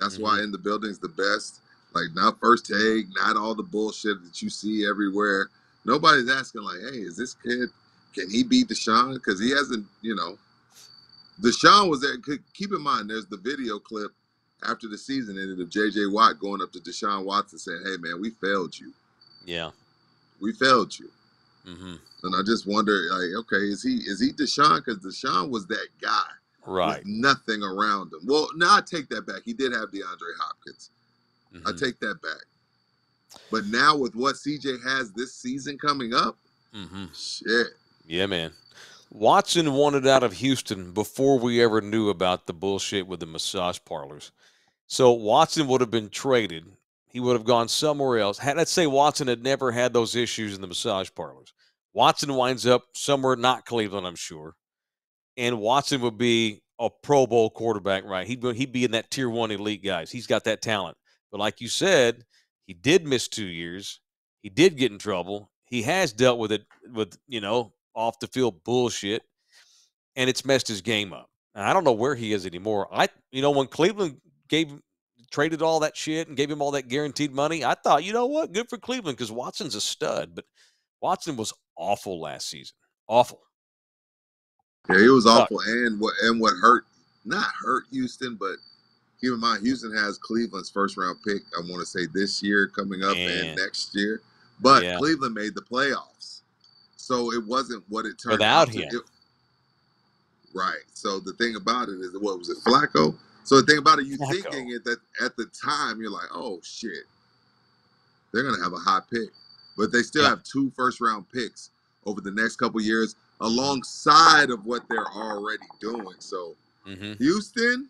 That's mm-hmm. why In the Building's the best. Like, not First Take, not all the bullshit that you see everywhere. Nobody's asking like, hey, is this kid, can he beat Deshaun? Because he hasn't, you know. Deshaun was there. Keep in mind, there's the video clip after the season ended of J J Watt going up to Deshaun Watson saying, hey, man, we failed you. Yeah. We failed you. Mm-hmm. And I just wonder, like, okay, is he is he Deshaun? Because Deshaun was that guy. Right. With nothing around him. Well, no, I take that back. He did have DeAndre Hopkins. Mm-hmm. I take that back. But now with what C J has this season coming up, mm-hmm. shit. Yeah, man. Watson wanted out of Houston before we ever knew about the bullshit with the massage parlors. So Watson would have been traded. He would have gone somewhere else. Had, let's say Watson had never had those issues in the massage parlors. Watson winds up somewhere, not Cleveland, I'm sure. And Watson would be a Pro Bowl quarterback, right? He'd, he'd be in that tier one elite guys. He's got that talent. But like you said, he did miss two years. He did get in trouble. He has dealt with it with, you know, off the field bullshit. and it's messed his game up. And I don't know where he is anymore. I, you know, when Cleveland gave traded all that shit and gave him all that guaranteed money, I thought, you know what, good for Cleveland because Watson's a stud. But Watson was awful last season. Awful. Yeah, he was awful. And what and what hurt, not hurt Houston, but keep in mind, Houston has Cleveland's first-round pick, I want to say, this year coming up Man. and next year. But yeah. Cleveland made the playoffs. So it wasn't what it turned Without out him. to do. Right. So the thing about it is, what was it, Flacco? So the thing about it, you Flacco. thinking it that at the time, you're like, oh, shit, they're going to have a high pick. But they still yeah. have two first-round picks over the next couple years alongside of what they're already doing. So mm-hmm. Houston,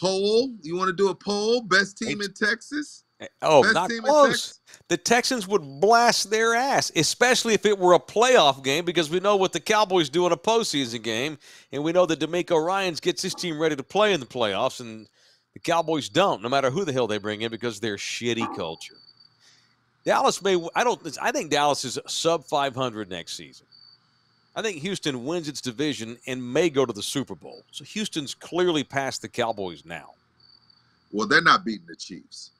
poll, you want to do a poll? Best team in Texas? Oh, Best not close. The Texans would blast their ass, especially if it were a playoff game, because we know what the Cowboys do in a postseason game, and we know that DeMeco Ryans gets his team ready to play in the playoffs, and the Cowboys don't, no matter who the hell they bring in, because they're shitty culture. Dallas may – I don't. I think Dallas is sub five hundred next season. I think Houston wins its division and may go to the Super Bowl. So Houston's clearly past the Cowboys now. Well, they're not beating the Chiefs.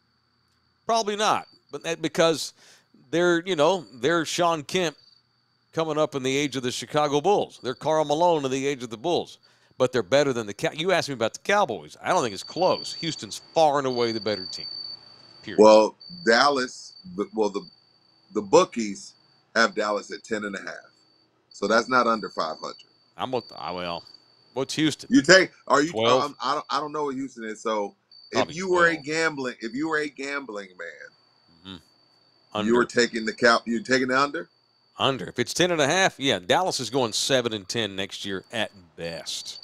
Probably not, but that because they're, you know, they're Sean Kemp coming up in the age of the Chicago Bulls. They're Karl Malone in the age of the Bulls, but they're better than the Cow. You asked me about the Cowboys. I don't think it's close. Houston's far and away the better team. Period. Well, Dallas, well, the the bookies have Dallas at ten and a half. So that's not under five hundred. I'm with, I will. What's Houston? You take, are you, um, I don't, I don't know what Houston is. So Probably if you twelve. were a gambling, if you were a gambling man, mm-hmm. you were taking the cap, you're taking the under? Under. If it's ten and a half, yeah, Dallas is going seven and ten next year at best.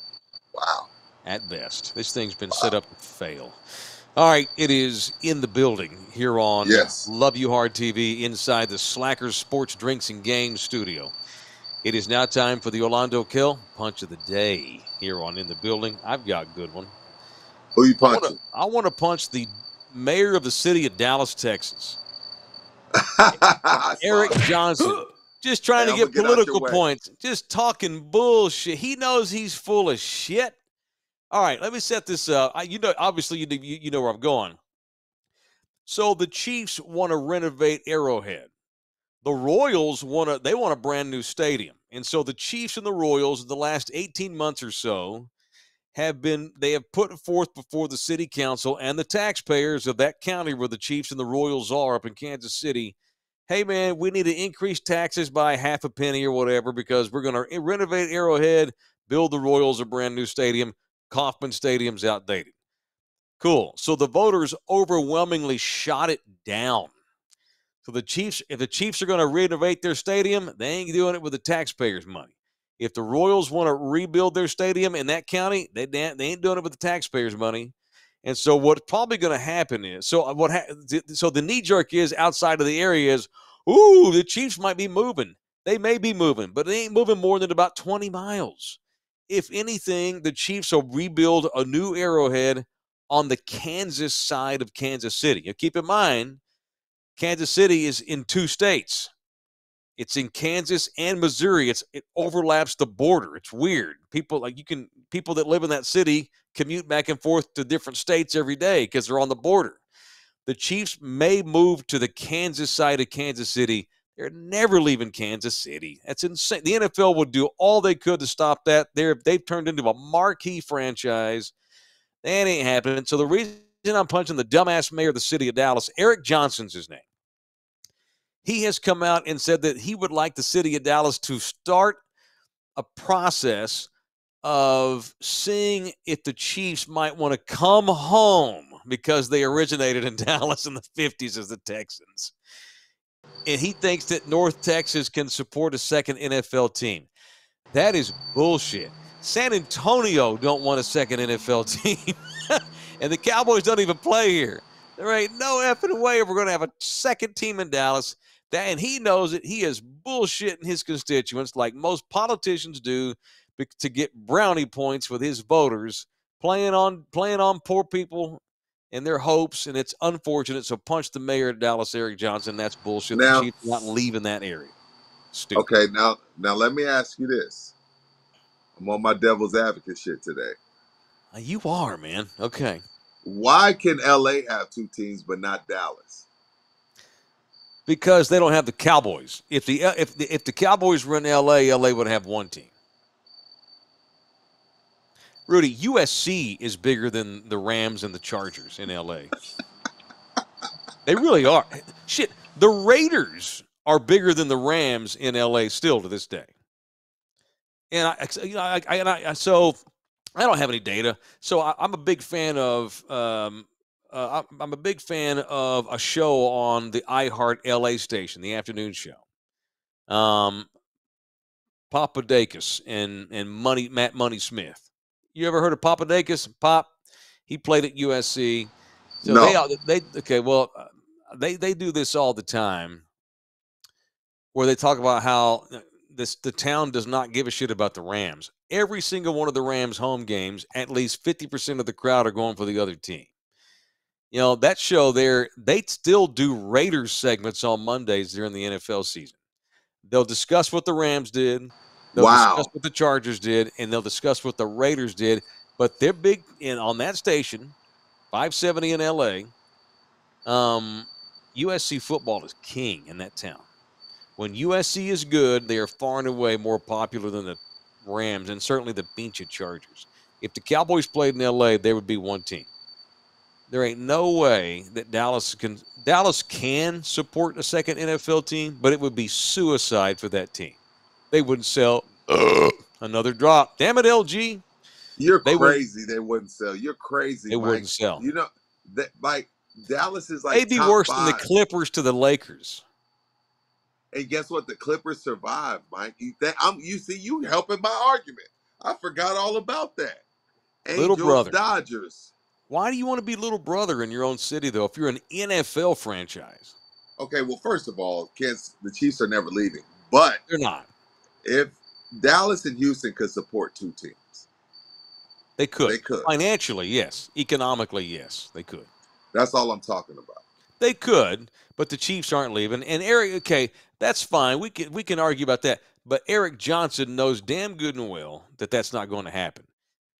Wow. At best. This thing's been wow. set up to fail. All right, it is in the building here on yes. Love You Hard T V inside the Slackers Sports Drinks and Games studio. It is now time for the Orlando Kell Punch of the Day here on In the Building. I've got a good one. Who you punching? I want to punch the mayor of the city of Dallas, Texas. Eric Johnson. Just trying yeah, to get, get political points. Just talking bullshit. He knows he's full of shit. All right, let me set this up. I, you know, obviously, you, you, you know where I'm going. So the Chiefs want to renovate Arrowhead. The Royals want to, they want a brand new stadium. And so the Chiefs and the Royals in the last eighteen months or so have been, they have put forth before the city council and the taxpayers of that county where the Chiefs and the Royals are up in Kansas City. Hey man, we need to increase taxes by half a penny or whatever, because we're going to renovate Arrowhead, build the Royals a brand new stadium. Kauffman Stadium's outdated. Cool. So the voters overwhelmingly shot it down. So the Chiefs, if the Chiefs are going to renovate their stadium, they ain't doing it with the taxpayers' money. If the Royals want to rebuild their stadium in that county, they, they ain't doing it with the taxpayers' money. And so what's probably going to happen is, so what? Ha so the knee-jerk is outside of the area is, ooh, the Chiefs might be moving. They may be moving, but they ain't moving more than about twenty miles. If anything, the Chiefs will rebuild a new Arrowhead on the Kansas side of Kansas City. Now, keep in mind, Kansas City is in two states. It's in Kansas and Missouri. It's, it overlaps the border. It's weird. People like you can people that live in that city commute back and forth to different states every day because they're on the border. The Chiefs may move to the Kansas side of Kansas City. They're never leaving Kansas City. That's insane. The N F L would do all they could to stop that. They're, they've turned into a marquee franchise. That ain't happening. So the reason I'm punching the dumbass mayor of the city of Dallas, Eric Johnson's his name. He has come out and said that he would like the city of Dallas to start a process of seeing if the Chiefs might want to come home because they originated in Dallas in the fifties as the Texans. And he thinks that North Texas can support a second N F L team. That is bullshit. San Antonio don't want a second N F L team. And the Cowboys don't even play here. There ain't no effing way we're going to have a second team in Dallas. That, and he knows it. He is bullshitting his constituents like most politicians do to get brownie points with his voters, playing on playing on poor people and their hopes, and it's unfortunate. So punch the mayor of Dallas, Eric Johnson. That's bullshit. Now, the Chiefs not leaving that area. Stupid. Okay, now, now let me ask you this. I'm on my devil's advocate shit today. You are, man. Okay. Why can L A have two teams but not Dallas? Because they don't have the Cowboys. If the if the, if the Cowboys were in L A, L A would have one team. Rudy, U S C is bigger than the Rams and the Chargers in L A. They really are. Shit, the Raiders are bigger than the Rams in L A still to this day. And I, you know, I, I, and I so I don't have any data. So I, I'm a big fan of. Um, Uh, I'm a big fan of a show on the iHeart L A station, the afternoon show. Um, Popadakis and and Money Matt Money Smith. You ever heard of Popadakis? Pop, he played at U S C. So no. They, they okay. Well, they they do this all the time, where they talk about how this the town does not give a shit about the Rams. Every single one of the Rams' home games, at least fifty percent of the crowd are going for the other team. You know, that show there, they still do Raiders segments on Mondays during the N F L season. They'll discuss what the Rams did. They'll wow. discuss what the Chargers did, and they'll discuss what the Raiders did. But they're big in on that station, five seventy in L A. Um, U S C football is king in that town. When U S C is good, they are far and away more popular than the Rams and certainly the Beecher Chargers. If the Cowboys played in L A, they would be one team. There ain't no way that Dallas can Dallas can support a second N F L team, but it would be suicide for that team. They wouldn't sell uh, another drop. Damn it, L G. You're they crazy. Would, they wouldn't sell. You're crazy. They Mike. wouldn't sell. You know, that, like Dallas is like they'd be top worse five. than the Clippers to the Lakers. And guess what? The Clippers survived, Mike. You, that, I'm, you see, you helping my argument. I forgot all about that. Angels, Little brother. Dodgers. Why do you want to be little brother in your own city, though, if you're an N F L franchise? Okay, well, first of all, Kansas, the Chiefs are never leaving. But they're not. If Dallas and Houston could support two teams. They could. They could. Financially, yes. Economically, yes. They could. That's all I'm talking about. They could, but the Chiefs aren't leaving. And Eric, okay, that's fine. We can, we can argue about that. But Eric Johnson knows damn good and well that that's not going to happen.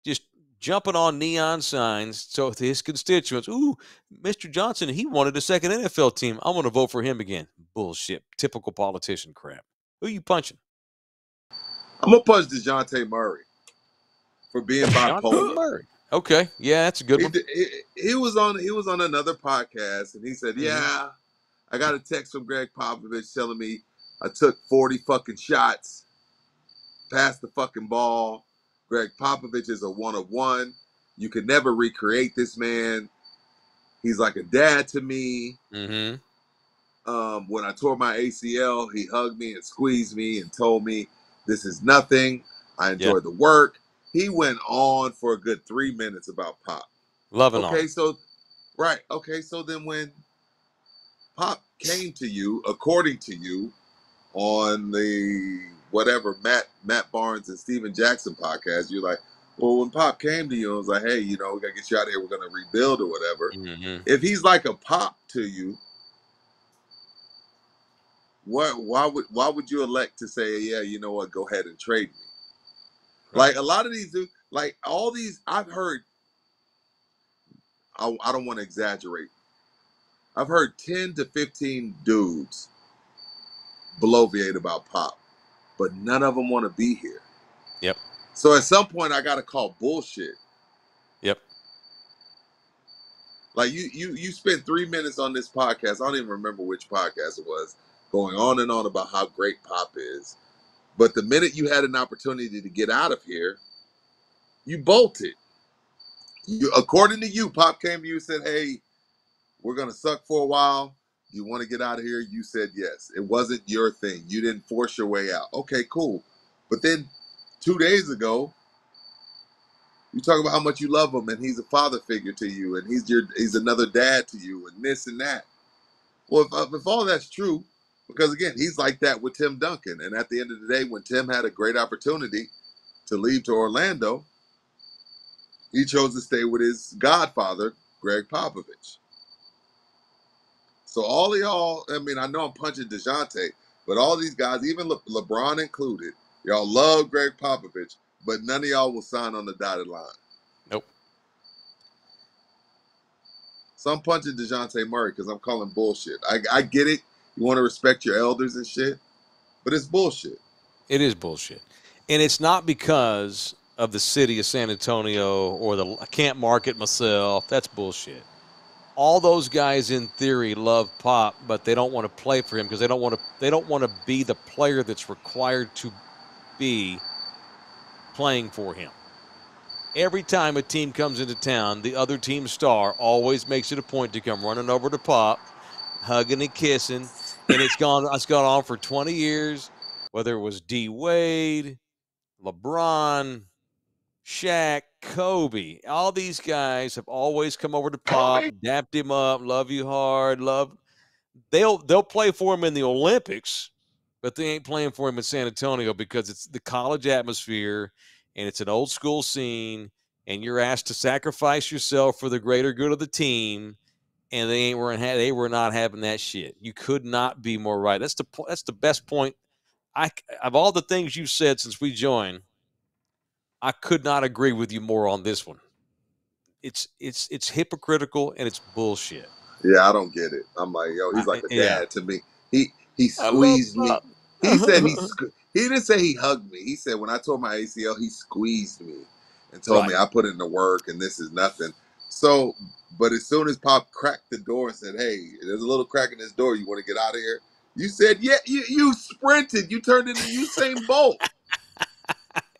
Just jumping on neon signs so his constituents, ooh, Mister Johnson, he wanted a second N F L team. I want to vote for him again. Bullshit. Typical politician crap. Who you punching? I'm going to punch DeJounte Murray for being bipolar. Murray. Okay. Yeah, that's a good he, one. He, he, was on, he was on another podcast, and he said, yeah, mm-hmm. I got a text from Gregg Popovich telling me I took forty fucking shots, passed the fucking ball. Gregg Popovich is a one-of-one. You can never recreate this man. He's like a dad to me. Mm-hmm. Um, when I tore my A C L, he hugged me and squeezed me and told me this is nothing. I enjoyed yep. the work. He went on for a good three minutes about Pop. Love and okay, all. So, right. Okay, so then when Pop came to you, according to you, on the... whatever Matt Matt Barnes and Steven Jackson podcast, you're like, well, when Pop came to you, I was like, hey, you know, we gotta get you out of here. We're gonna rebuild or whatever. Mm-hmm. If he's like a Pop to you, what? Why would why would you elect to say, yeah, you know what, go ahead and trade me? Right. Like a lot of these dudes, like all these, I've heard. I, I don't want to exaggerate. I've heard ten to fifteen dudes bloviate about Pop. But none of them want to be here. Yep. So at some point, I got to call bullshit. Yep. Like, you you you spent three minutes on this podcast. I don't even remember which podcast it was, going on and on about how great Pop is. But the minute you had an opportunity to get out of here, you bolted. You, according to you, Pop came to you and said, hey, we're going to suck for a while. You want to get out of here? You said yes. It wasn't your thing. You didn't force your way out. Okay, cool. But then two days ago, you talk about how much you love him and he's a father figure to you and he's your he's another dad to you and this and that. Well, if, if all that's true, because again, he's like that with Tim Duncan. And at the end of the day, when Tim had a great opportunity to leave to Orlando, he chose to stay with his godfather, Gregg Popovich. So all of y'all, I mean, I know I'm punching DeJounte, but all these guys, even Le LeBron included, y'all love Gregg Popovich, but none of y'all will sign on the dotted line. Nope. So I'm punching DeJounte Murray because I'm calling bullshit. I, I get it. You want to respect your elders and shit, but it's bullshit. It is bullshit. And it's not because of the city of San Antonio or the I can't market myself. That's bullshit. All those guys in theory love Pop, but they don't want to play for him because they don't want to they don't want to be the player that's required to be playing for him. Every time a team comes into town, the other team's star always makes it a point to come running over to Pop, hugging and kissing, and it's gone it's gone on for twenty years, whether it was D Wade, LeBron, Shaq, Kobe, all these guys have always come over to Pop, dapped him up, love you hard, love. They'll they'll play for him in the Olympics, but they ain't playing for him in San Antonio because it's the college atmosphere and it's an old school scene, and you're asked to sacrifice yourself for the greater good of the team, and they ain't weren't they were not having that shit. You could not be more right. That's the that's the best point. I of all the things you've said since we joined, I could not agree with you more on this one. It's it's it's hypocritical and it's bullshit. Yeah, I don't get it. I'm like, yo, he's like a dad yeah. to me. He he squeezed me. He said he he didn't say he hugged me. He said when I tore my A C L, he squeezed me and told right. me I put in the work and this is nothing. So, but as soon as Pop cracked the door and said, "Hey, there's a little crack in this door. You want to get out of here?" You said, "Yeah." You you sprinted. You turned into Usain Bolt.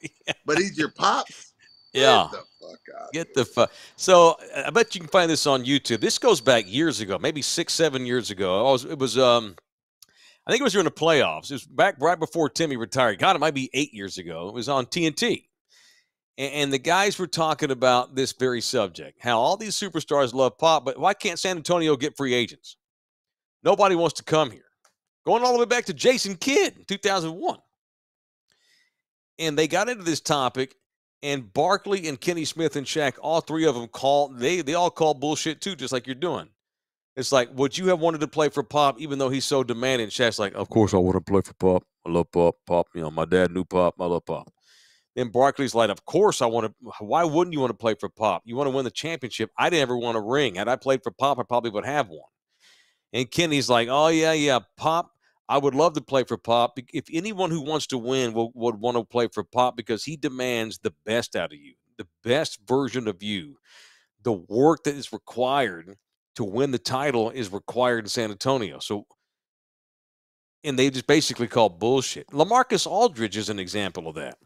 Yeah. But he's your pops. Yeah. Get the fuck out. Get the fuck. So I bet you can find this on YouTube. This goes back years ago, maybe six, seven years ago. I was, it was, um, I think it was during the playoffs. It was back right before Timmy retired. God, it might be eight years ago. It was on T N T, and, and the guys were talking about this very subject: how all these superstars love Pop, but why can't San Antonio get free agents? Nobody wants to come here. Going all the way back to Jason Kidd in two thousand one. And they got into this topic, and Barkley and Kenny Smith and Shaq, all three of them call, they, they all call bullshit too, just like you're doing. It's like, would you have wanted to play for Pop even though he's so demanding? Shaq's like, of course I want to play for Pop. I love Pop. Pop, you know, my dad knew Pop. I love Pop. Then Barkley's like, of course I want to, why wouldn't you want to play for Pop? You want to win the championship. I didn't ever want a ring. Had I played for Pop, I probably would have one. And Kenny's like, oh, yeah, yeah, Pop. I would love to play for Pop. If anyone who wants to win will, would want to play for Pop because he demands the best out of you, the best version of you. The work that is required to win the title is required in San Antonio. So, and they just basically call bullshit. LaMarcus Aldridge is an example of that.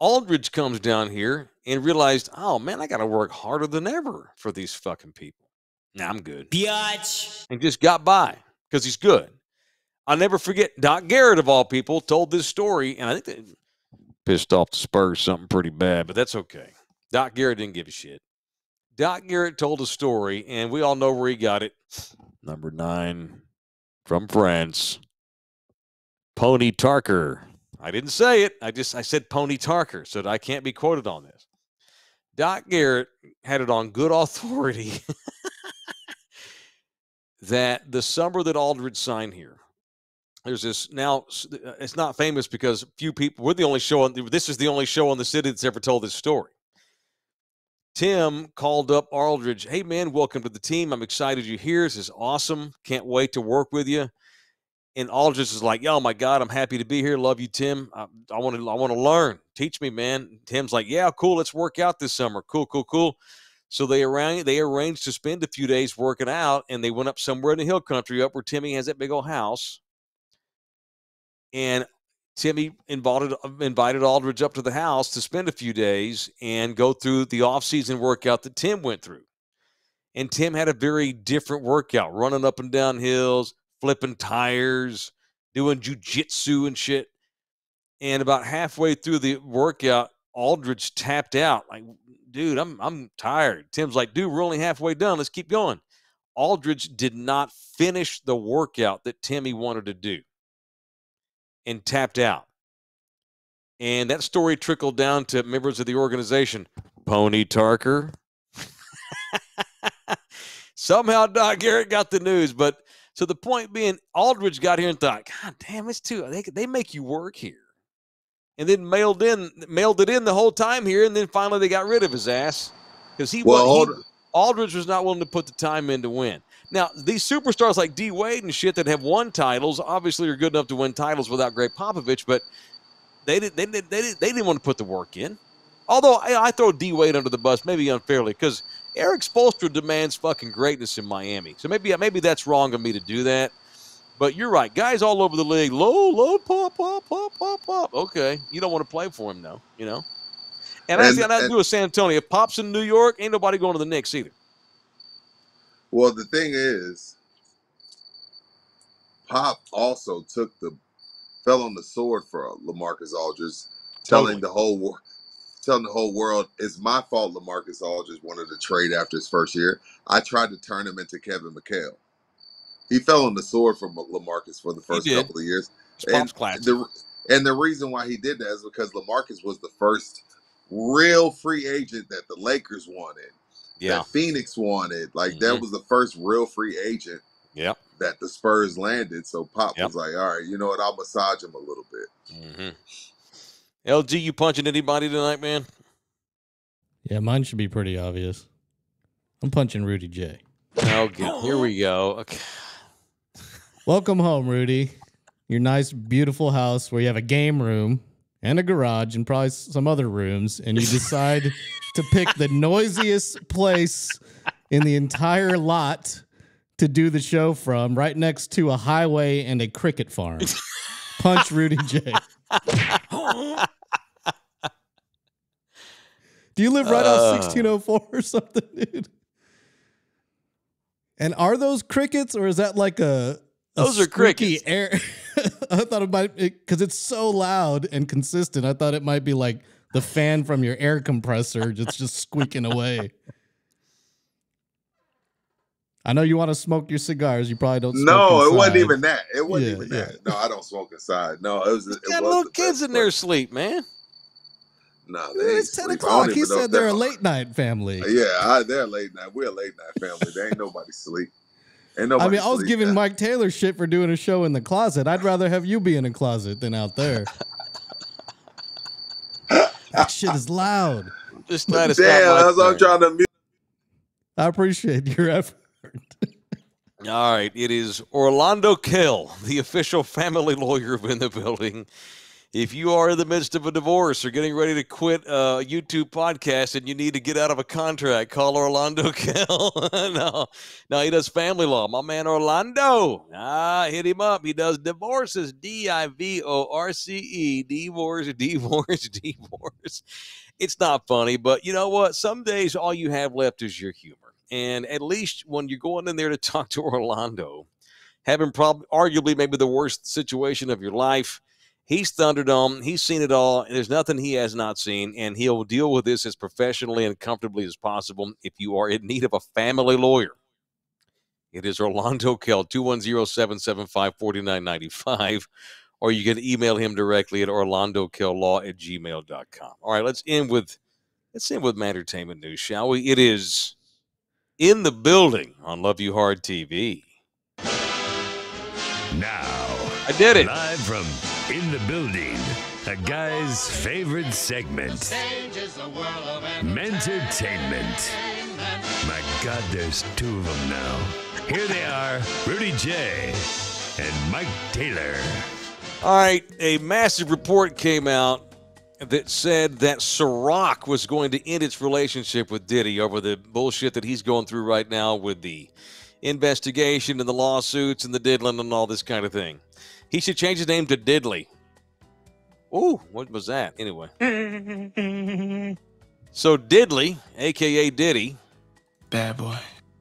Aldridge comes down here and realized, oh, man, I got to work harder than ever for these fucking people. Nah, I'm good. Biatch. And just got by because he's good. I'll never forget, Doc Garrett, of all people, told this story, and I think they pissed off the Spurs something pretty bad, but that's okay. Doc Garrett didn't give a shit. Doc Garrett told a story, and we all know where he got it. Number nine from France, Tony Parker. I didn't say it. I just I said Tony Parker, so that I can't be quoted on this. Doc Garrett had it on good authority that the summer that Aldridge signed here, there's this now, it's not famous because few people, we're the only show, on, this is the only show on the city that's ever told this story. Tim called up Aldridge, hey man, welcome to the team. I'm excited you're here. This is awesome. Can't wait to work with you. And Aldridge is like, oh my God, I'm happy to be here. Love you, Tim. I want to I want to learn. Teach me, man. Tim's like, yeah, cool. Let's work out this summer. Cool, cool, cool. So they arranged, they arranged to spend a few days working out, and they went up somewhere in the hill country up where Timmy has that big old house. And Timmy invited, invited Aldridge up to the house to spend a few days and go through the off-season workout that Tim went through. And Tim had a very different workout, running up and down hills, flipping tires, doing jiu-jitsu and shit. And about halfway through the workout, Aldridge tapped out. Like, dude, I'm, I'm tired. Tim's like, dude, we're only halfway done. Let's keep going. Aldridge did not finish the workout that Timmy wanted to do, and tapped out. And that story trickled down to members of the organization. Tony Parker. Somehow Doc Garrett got the news, but so the point being, Aldridge got here and thought, God damn, it's too, they, they make you work here. and then mailed in, mailed it in the whole time here, and then finally they got rid of his ass because he, well, was, he Aldridge was not willing to put the time in to win. Now, these superstars like D Wade and shit that have won titles obviously are good enough to win titles without Gregg Popovich, but they didn't they didn't, they didn't, they didn't want to put the work in. Although I, I throw D Wade under the bus, maybe unfairly, because Eric Spoelstra demands fucking greatness in Miami. So maybe maybe that's wrong of me to do that. But you're right, guys all over the league, low, low, pop, pop, pop, pop, pop. Okay, you don't want to play for him though, you know. And, and I got to do with San Antonio. If Pop's in New York, ain't nobody going to the Knicks either. Well, the thing is, Pop also took the, fell on the sword for LaMarcus Aldridge, telling totally. the whole, telling the whole world, it's my fault LaMarcus Aldridge wanted to trade after his first year. I tried to turn him into Kevin McHale. He fell on the sword from LaMarcus for the first couple of years. And the, and the reason why he did that is because LaMarcus was the first real free agent that the Lakers wanted, yeah. that Phoenix wanted. Like, mm-hmm. that was the first real free agent yep. that the Spurs landed. So Pop yep. was like, all right, you know what? I'll massage him a little bit. Mm-hmm. L G, you punching anybody tonight, man? Yeah, mine should be pretty obvious. I'm punching Rudy J. Okay, here we go. Okay. Welcome home, Rudy. Your nice, beautiful house where you have a game room and a garage and probably some other rooms, and you decide to pick the noisiest place in the entire lot to do the show from, right next to a highway and a cricket farm. Punch Rudy J. Do you live right uh, off sixteen oh four or something, dude? And are those crickets, or is that like a... a those are crickets. Air? I thought it might, because it's so loud and consistent, I thought it might be like the fan from your air compressor just, just squeaking away. I know you want to smoke your cigars. You probably don't smoke No, inside. It wasn't even that. It wasn't yeah, even yeah. that. No, I don't smoke inside. No, it was... You it got was little the kids in their sleep, man. No, they it's ten o'clock. He said they're a late night family. Yeah, I, they're late night. We're a late night family. There ain't nobody sleep. Ain't nobody I mean, I was giving now. Mike Taylor shit for doing a show in the closet. I'd rather have you be in a closet than out there. That shit is loud. This night is Damn, not that's what I'm trying to mute. I appreciate your effort. All right, it is Orlando Kell, the official family lawyer in the building. If you are in the midst of a divorce or getting ready to quit a YouTube podcast and you need to get out of a contract, call Orlando Kell. no, no, he does family law. My man Orlando, ah, hit him up. He does divorces, D I V O R C E, divorce, divorce, divorce. It's not funny, but you know what? Some days all you have left is your humor. And at least when you're going in there to talk to Orlando, having probably, arguably maybe the worst situation of your life, he's Thunderdome. He's seen it all. There's nothing he has not seen, and he'll deal with this as professionally and comfortably as possible. If you are in need of a family lawyer, it is Orlando Kell, two one zero, seven seven five, four nine nine five, or you can email him directly at orlando kell law at gmail dot com. All right, let's end with let's end with entertainment news, shall we? It is in the building on Love You Hard T V. Now, I did it. Live from In the Building, a guy's favorite segment, Mentertainment. My God, there's two of them now. Here they are, Rudy J. and Mike Taylor. All right, a massive report came out that said that Ciroc was going to end its relationship with Diddy over the bullshit that he's going through right now with the investigation and the lawsuits and the diddling and all this kind of thing. He should change his name to Diddley. Ooh, what was that? Anyway. So Diddley, a k a. Diddy, bad boy,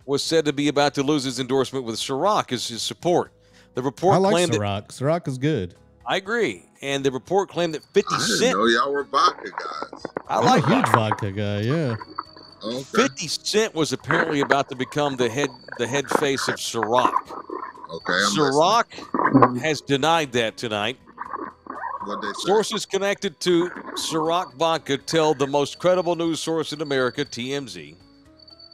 was said to be about to lose his endorsement with Ciroc as his support. The report I like claimed Ciroc. That, Ciroc is good. I agree. And the report claimed that fifty Cent... I didn't know y'all were vodka guys. I I'm like a huge vodka guy, yeah. Okay. fifty Cent was apparently about to become the head the head face of Ciroc. Okay, I'm Ciroc listening. Has denied that tonight. What'd they say? Sources connected to Ciroc Vodka tell the most credible news source in America, T M Z,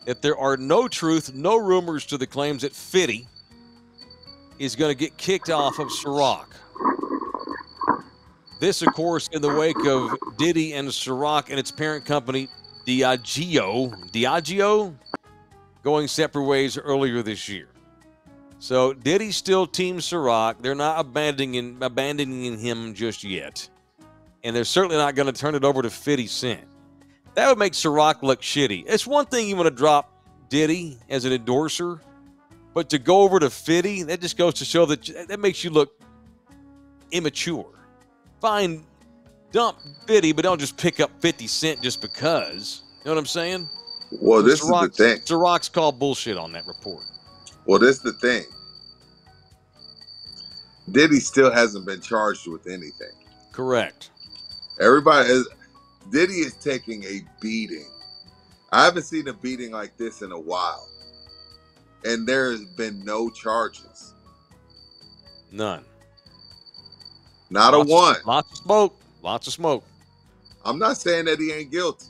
that there are no truth, no rumors to the claims that fifty is going to get kicked off of Ciroc. This, of course, in the wake of Diddy and Ciroc and its parent company, Diageo, Diageo going separate ways earlier this year. So Diddy still team Ciroc. They're not abandoning, abandoning him just yet. And they're certainly not going to turn it over to fifty Cent. That would make Ciroc look shitty. It's one thing you want to drop Diddy as an endorser, but to go over to fifty, that just goes to show that that makes you look immature. Fine, dump Diddy, but don't just pick up fifty Cent just because. You know what I'm saying? Well, this is the thing. Ciroc's called bullshit on that report. Well, this is the thing. Diddy still hasn't been charged with anything. Correct. Everybody is. Diddy is taking a beating. I haven't seen a beating like this in a while. And there has been no charges. None. Not lots a one. Of, lots of smoke. Lots of smoke. I'm not saying that he ain't guilty.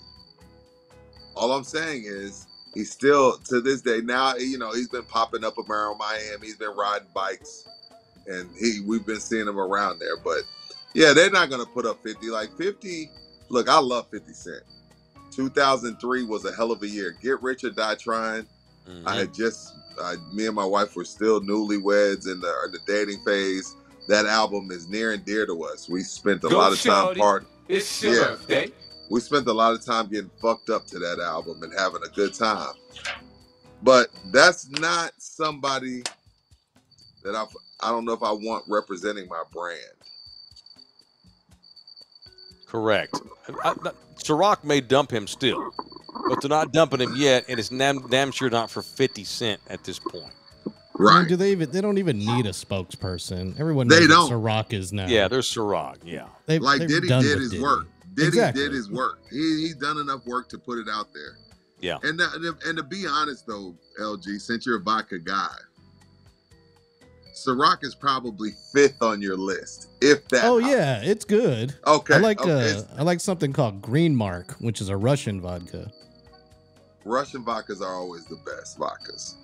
All I'm saying is he's still, to this day, now, you know, he's been popping up around Miami. He's been riding bikes. And he we've been seeing him around there. But, yeah, they're not going to put up fifty. Like, fifty, look, I love fifty Cent. two thousand three was a hell of a year. Get Rich or Die Trying. Mm-hmm. I had just, I, me and my wife were still newlyweds in the, in the dating phase. That album is near and dear to us. We spent a Go lot of time partying. It's your yeah. birthday. We spent a lot of time getting fucked up to that album and having a good time. But that's not somebody that I I don't know if I want representing my brand. Correct. I, I, Ciroc may dump him still, but they're not dumping him yet, and it's damn, damn sure not for fifty Cent at this point. Right. I mean, do they even? They don't even need a spokesperson. Everyone knows they don't. Ciroc is now. Yeah, they're Ciroc. Yeah, they've, like they've Diddy done did his Diddy. work. Diddy exactly. did his work. He he's done enough work to put it out there. Yeah. And the, and to be honest though, L G, since you're a vodka guy, Ciroc is probably fifth on your list, if that. Oh happens. Yeah, it's good. Okay. I like okay. Uh, I like something called Green Mark, which is a Russian vodka. Russian vodkas are always the best vodkas.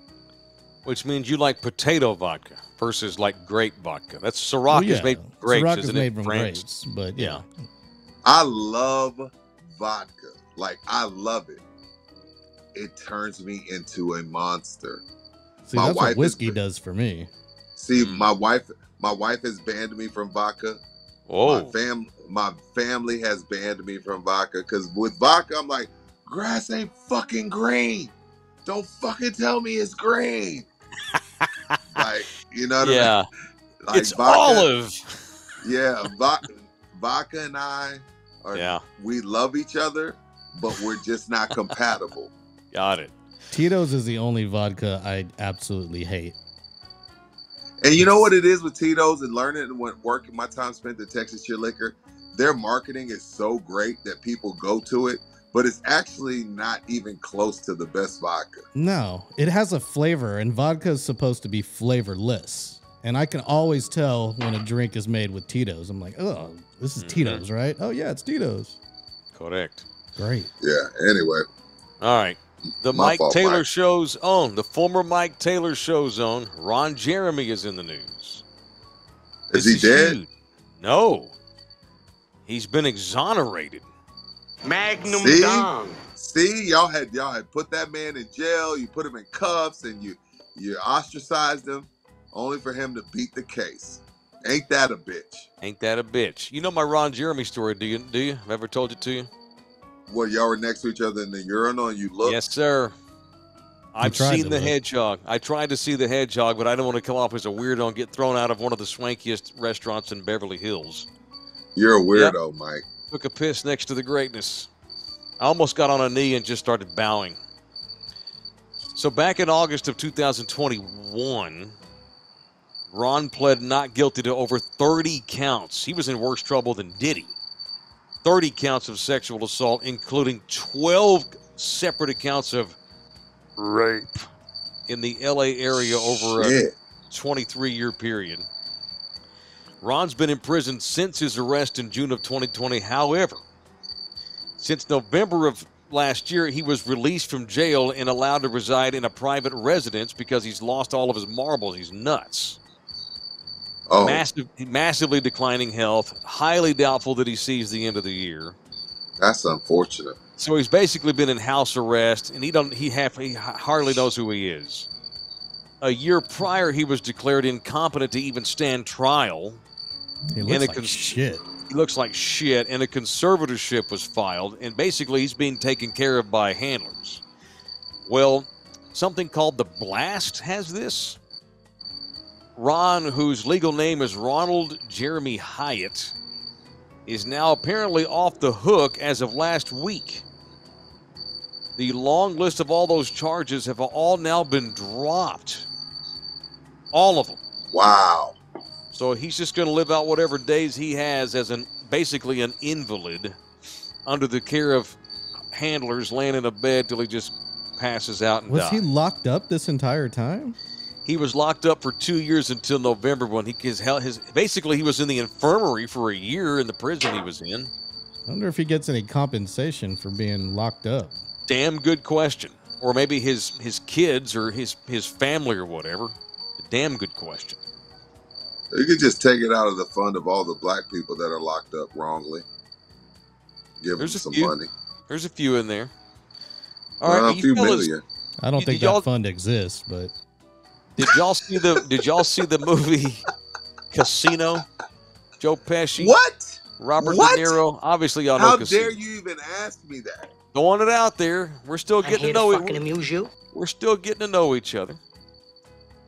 Which means you like potato vodka versus like grape vodka. That's Ciroc well, yeah. is made from grapes, Ciroc isn't is made it? From France? Grapes, but yeah. yeah. I love vodka. Like, I love it. It turns me into a monster. See, my that's wife what whiskey is, does for me. See, mm. my wife my wife has banned me from vodka. Oh. My, fam, my family has banned me from vodka. Because with vodka, I'm like, grass ain't fucking green. Don't fucking tell me it's green. Like, you know what yeah. I mean? Like it's vodka, olive. Yeah, vodka, vodka and I, are, yeah. we love each other, but we're just not compatible. Got it. Tito's is the only vodka I absolutely hate. And you know what it is with Tito's and learning when working my time spent at Texas Cheer Liquor? Their marketing is so great that people go to it. But it's actually not even close to the best vodka. No, it has a flavor, and vodka is supposed to be flavorless. And I can always tell when a drink is made with Tito's. I'm like, oh, this is mm-hmm. Tito's, right? Oh, yeah, it's Tito's. Correct. Great. Yeah, anyway. All right. The My Mike fault, Taylor Mike. Show's own, the former Mike Taylor Show's own, Ron Jeremy is in the news. Is this he is dead? Huge. No. He's been exonerated. Magnum see? Dong. See, y'all had y'all had put that man in jail. You put him in cuffs, and you you ostracized him, only for him to beat the case. Ain't that a bitch? Ain't that a bitch? You know my Ron Jeremy story, do you? Do you? I've ever told it to you. Well, y'all were next to each other in the urinal, and you looked. Yes, sir. I've seen the look. hedgehog. I tried to see the hedgehog, but I don't want to come off as a weirdo and get thrown out of one of the swankiest restaurants in Beverly Hills. You're a weirdo, yep. Mike. Took a piss next to the greatness. I almost got on a knee and just started bowing. So back in August of two thousand twenty-one, Ron pled not guilty to over thirty counts. He was in worse trouble than Diddy. thirty counts of sexual assault, including twelve separate accounts of rape in the L A area over a twenty-three year period. Ron's been in prison since his arrest in June of twenty twenty. However, since November of last year, he was released from jail and allowed to reside in a private residence because he's lost all of his marbles. He's nuts. Oh. Massive, massively declining health. Highly doubtful that he sees the end of the year. That's unfortunate. So he's basically been in house arrest, and he don't he have he hardly knows who he is. A year prior, he was declared incompetent to even stand trial. He looks like shit. He looks like shit, and a conservatorship was filed, and basically he's being taken care of by handlers. Well, something called the Blast has this. Ron, whose legal name is Ronald Jeremy Hyatt, is now apparently off the hook as of last week. The long list of all those charges have all now been dropped. All of them. Wow. So he's just going to live out whatever days he has as an basically an invalid under the care of handlers, laying in a bed till he just passes out and dies. Was he locked up this entire time? He was locked up for two years until November when he his, his basically he was in the infirmary for a year in the prison he was in. I wonder if he gets any compensation for being locked up. Damn good question. Or maybe his his kids or his his family or whatever. A damn good question. You could just take it out of the fund of all the black people that are locked up wrongly. Give There's them some few. money. There's a few in there. All well, right, a few million. I don't think that fund exists, but. Did y'all see the Did y'all see the movie Casino? Joe Pesci. What? Robert what? De Niro. Obviously, y'all know. How Casino. Dare you even ask me that? Throwing it out there. We're still getting to know. Fucking amuse you. We're still getting to know each other.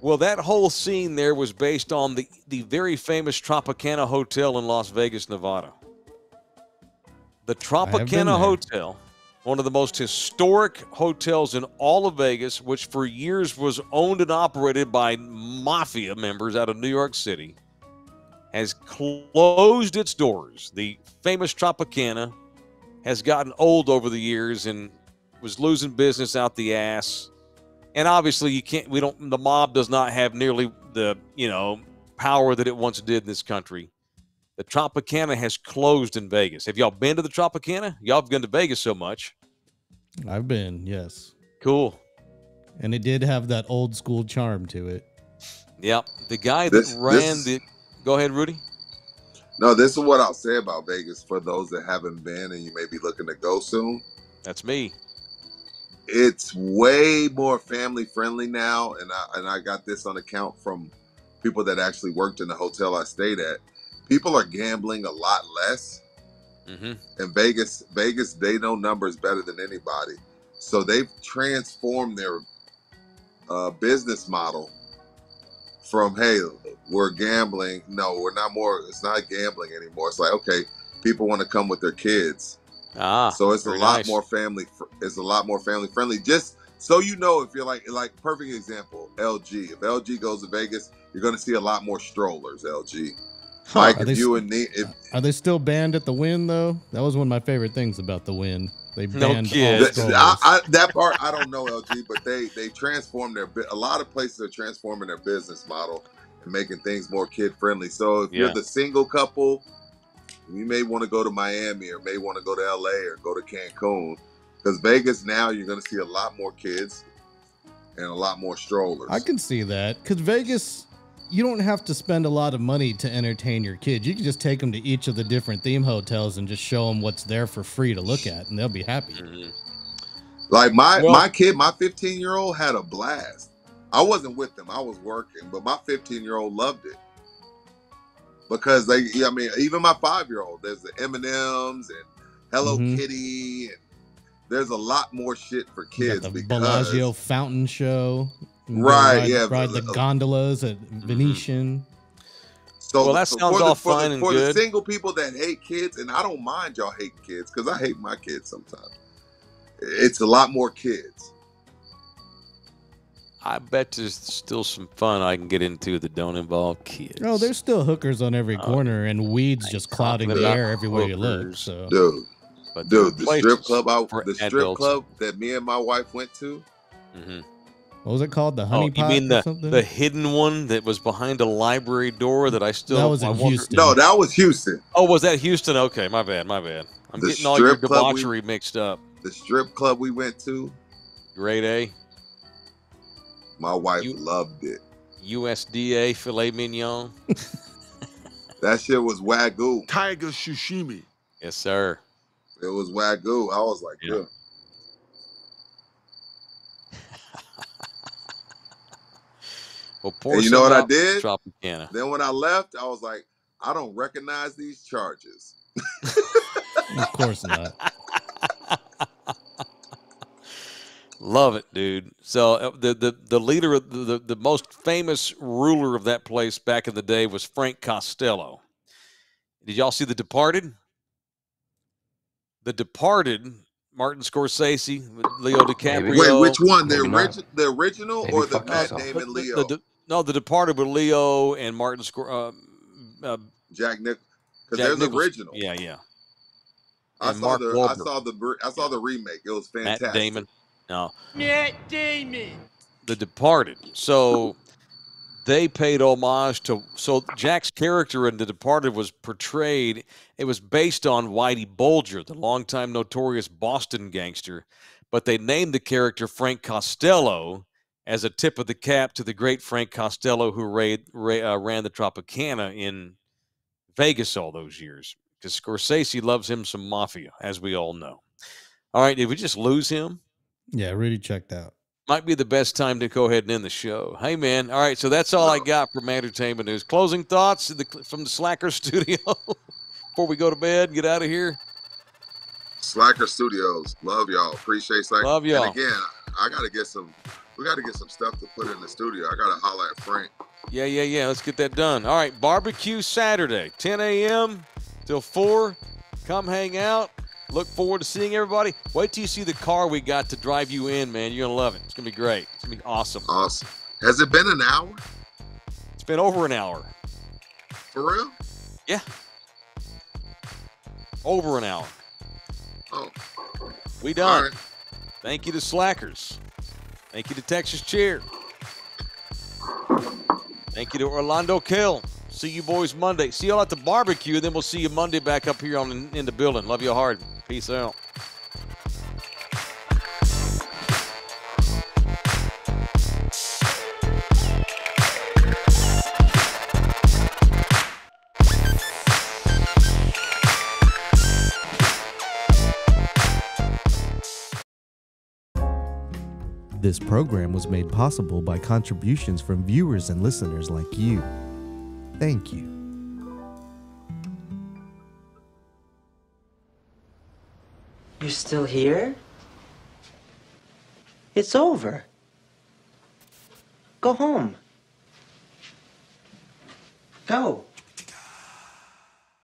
Well, that whole scene there was based on the the very famous Tropicana Hotel in Las Vegas, Nevada. The Tropicana Hotel. One of the most historic hotels in all of Vegas, which for years was owned and operated by mafia members out of New York City, has closed its doors. The famous Tropicana has gotten old over the years and was losing business out the ass. And obviously, you can't. We don't. The mob does not have nearly the you know power that it once did in this country. The Tropicana has closed in Vegas. Have y'all been to the Tropicana? Y'all have been to Vegas so much. I've been, yes. Cool. And it did have that old school charm to it. Yep. The guy this, that ran this, the... Go ahead, Rudy. No, this is what I'll say about Vegas for those that haven't been and you may be looking to go soon. That's me. It's way more family friendly now. And I, and I got this on account from people that actually worked in the hotel I stayed at. People are gambling a lot less, mm-hmm. and Vegas, Vegas, they know numbers better than anybody. So they've transformed their uh, business model from, hey, we're gambling. No, we're not more. It's not gambling anymore. It's like, okay, people want to come with their kids. Ah, so it's a lot nice. more family. It's a lot more family friendly. Just so you know, if you're like, like perfect example, L G. If L G goes to Vegas, you're going to see a lot more strollers, L G. Huh. Mike, if you and me, if, are they still banned at the Wynn though? That was one of my favorite things about the Wynn. They banned no kids. All I, I, that part I don't know, L G, but they they transformed their. A lot of places are transforming their business model and making things more kid friendly. So if yeah. you're the single couple, you may want to go to Miami or may want to go to L A or go to Cancun, because Vegas now you're going to see a lot more kids and a lot more strollers. I can see that because Vegas. You don't have to spend a lot of money to entertain your kids. You can just take them to each of the different theme hotels and just show them what's there for free to look at, and they'll be happy. Mm-hmm. Like my, well, my kid, my fifteen-year-old had a blast. I wasn't with them. I was working, but my fifteen-year-old loved it. Because, they, I mean, even my five-year-old, there's the M and M's and Hello mm-hmm. Kitty. And there's a lot more shit for kids. The because Bellagio Fountain Show. Right, ride, yeah. Ride the uh, gondolas at Venetian. Mm-hmm. So well, that sounds all fine and good. For the single people that hate kids, and I don't mind y'all hating kids because I hate my kids sometimes. It's a lot more kids. I bet there's still some fun I can get into that don't involve kids. No, there's still hookers on every corner, uh, and weed's just clouding the air everywhere you look. So. Dude, but dude, the strip club, I, the strip adults. club that me and my wife went to. Mm-hmm. What was it called? The honey oh, pot? You mean the, the hidden one that was behind a library door that I still... That was in Houston. No, that was Houston. Oh, was that Houston? Okay, my bad, my bad. I'm the getting all your debauchery we, mixed up. The strip club we went to. Grade A. My wife U loved it. U S D A filet mignon. That shit was Wagyu. Tiger sashimi. Yes, sir. It was Wagyu. I was like, yeah. yeah. Well, and you know what I did? Tropicana. Then when I left, I was like, I don't recognize these charges. Of course not. Love it, dude. So uh, the, the the leader of the, the the most famous ruler of that place back in the day was Frank Costello. Did y'all see The Departed? The Departed, Martin Scorsese, Leo DiCaprio. Wait, which one? The, orig the original Maybe or the Matt no, Damon Leo? The, the, no, The Departed with Leo and Martin Scor uh, uh, Jack Nicholson. Because there's Nichols. original. Yeah, yeah. I saw, Mark the, I saw the I saw yeah. the remake. It was fantastic. Matt Damon. No. Matt Damon. The Departed. So they paid homage to. So Jack's character in The Departed was portrayed. It was based on Whitey Bulger, the longtime notorious Boston gangster. But they named the character Frank Costello as a tip of the cap to the great Frank Costello, who raid, raid, uh, ran the Tropicana in Vegas all those years. Because Scorsese loves him some mafia, as we all know. All right, did we just lose him? Yeah, really checked out. Might be the best time to go ahead and end the show. Hey, man. All right, so that's all I got from Entertainment News. Closing thoughts from the Slacker Studio before we go to bed and get out of here. Slacker Studios. Love y'all. Appreciate Slacker. Love y'all. And again, I got to get some – we got to get some stuff to put in the studio. I got to holler at Frank. Yeah, yeah, yeah. Let's get that done. All right, barbecue Saturday, ten A M till four. Come hang out. Look forward to seeing everybody. Wait till you see the car we got to drive you in, man. You're going to love it. It's going to be great. It's going to be awesome. Awesome. Has it been an hour? It's been over an hour. For real? Yeah. Over an hour. Oh. We done. All right. Thank you to Slackers. Thank you to Texas Cheer. Thank you to Orlando Kell. See you boys Monday. See y'all at the barbecue, and then we'll see you Monday back up here on in the building. Love you hard. Peace out. This program was made possible by contributions from viewers and listeners like you. Thank you. You're still here? It's over. Go home. Go.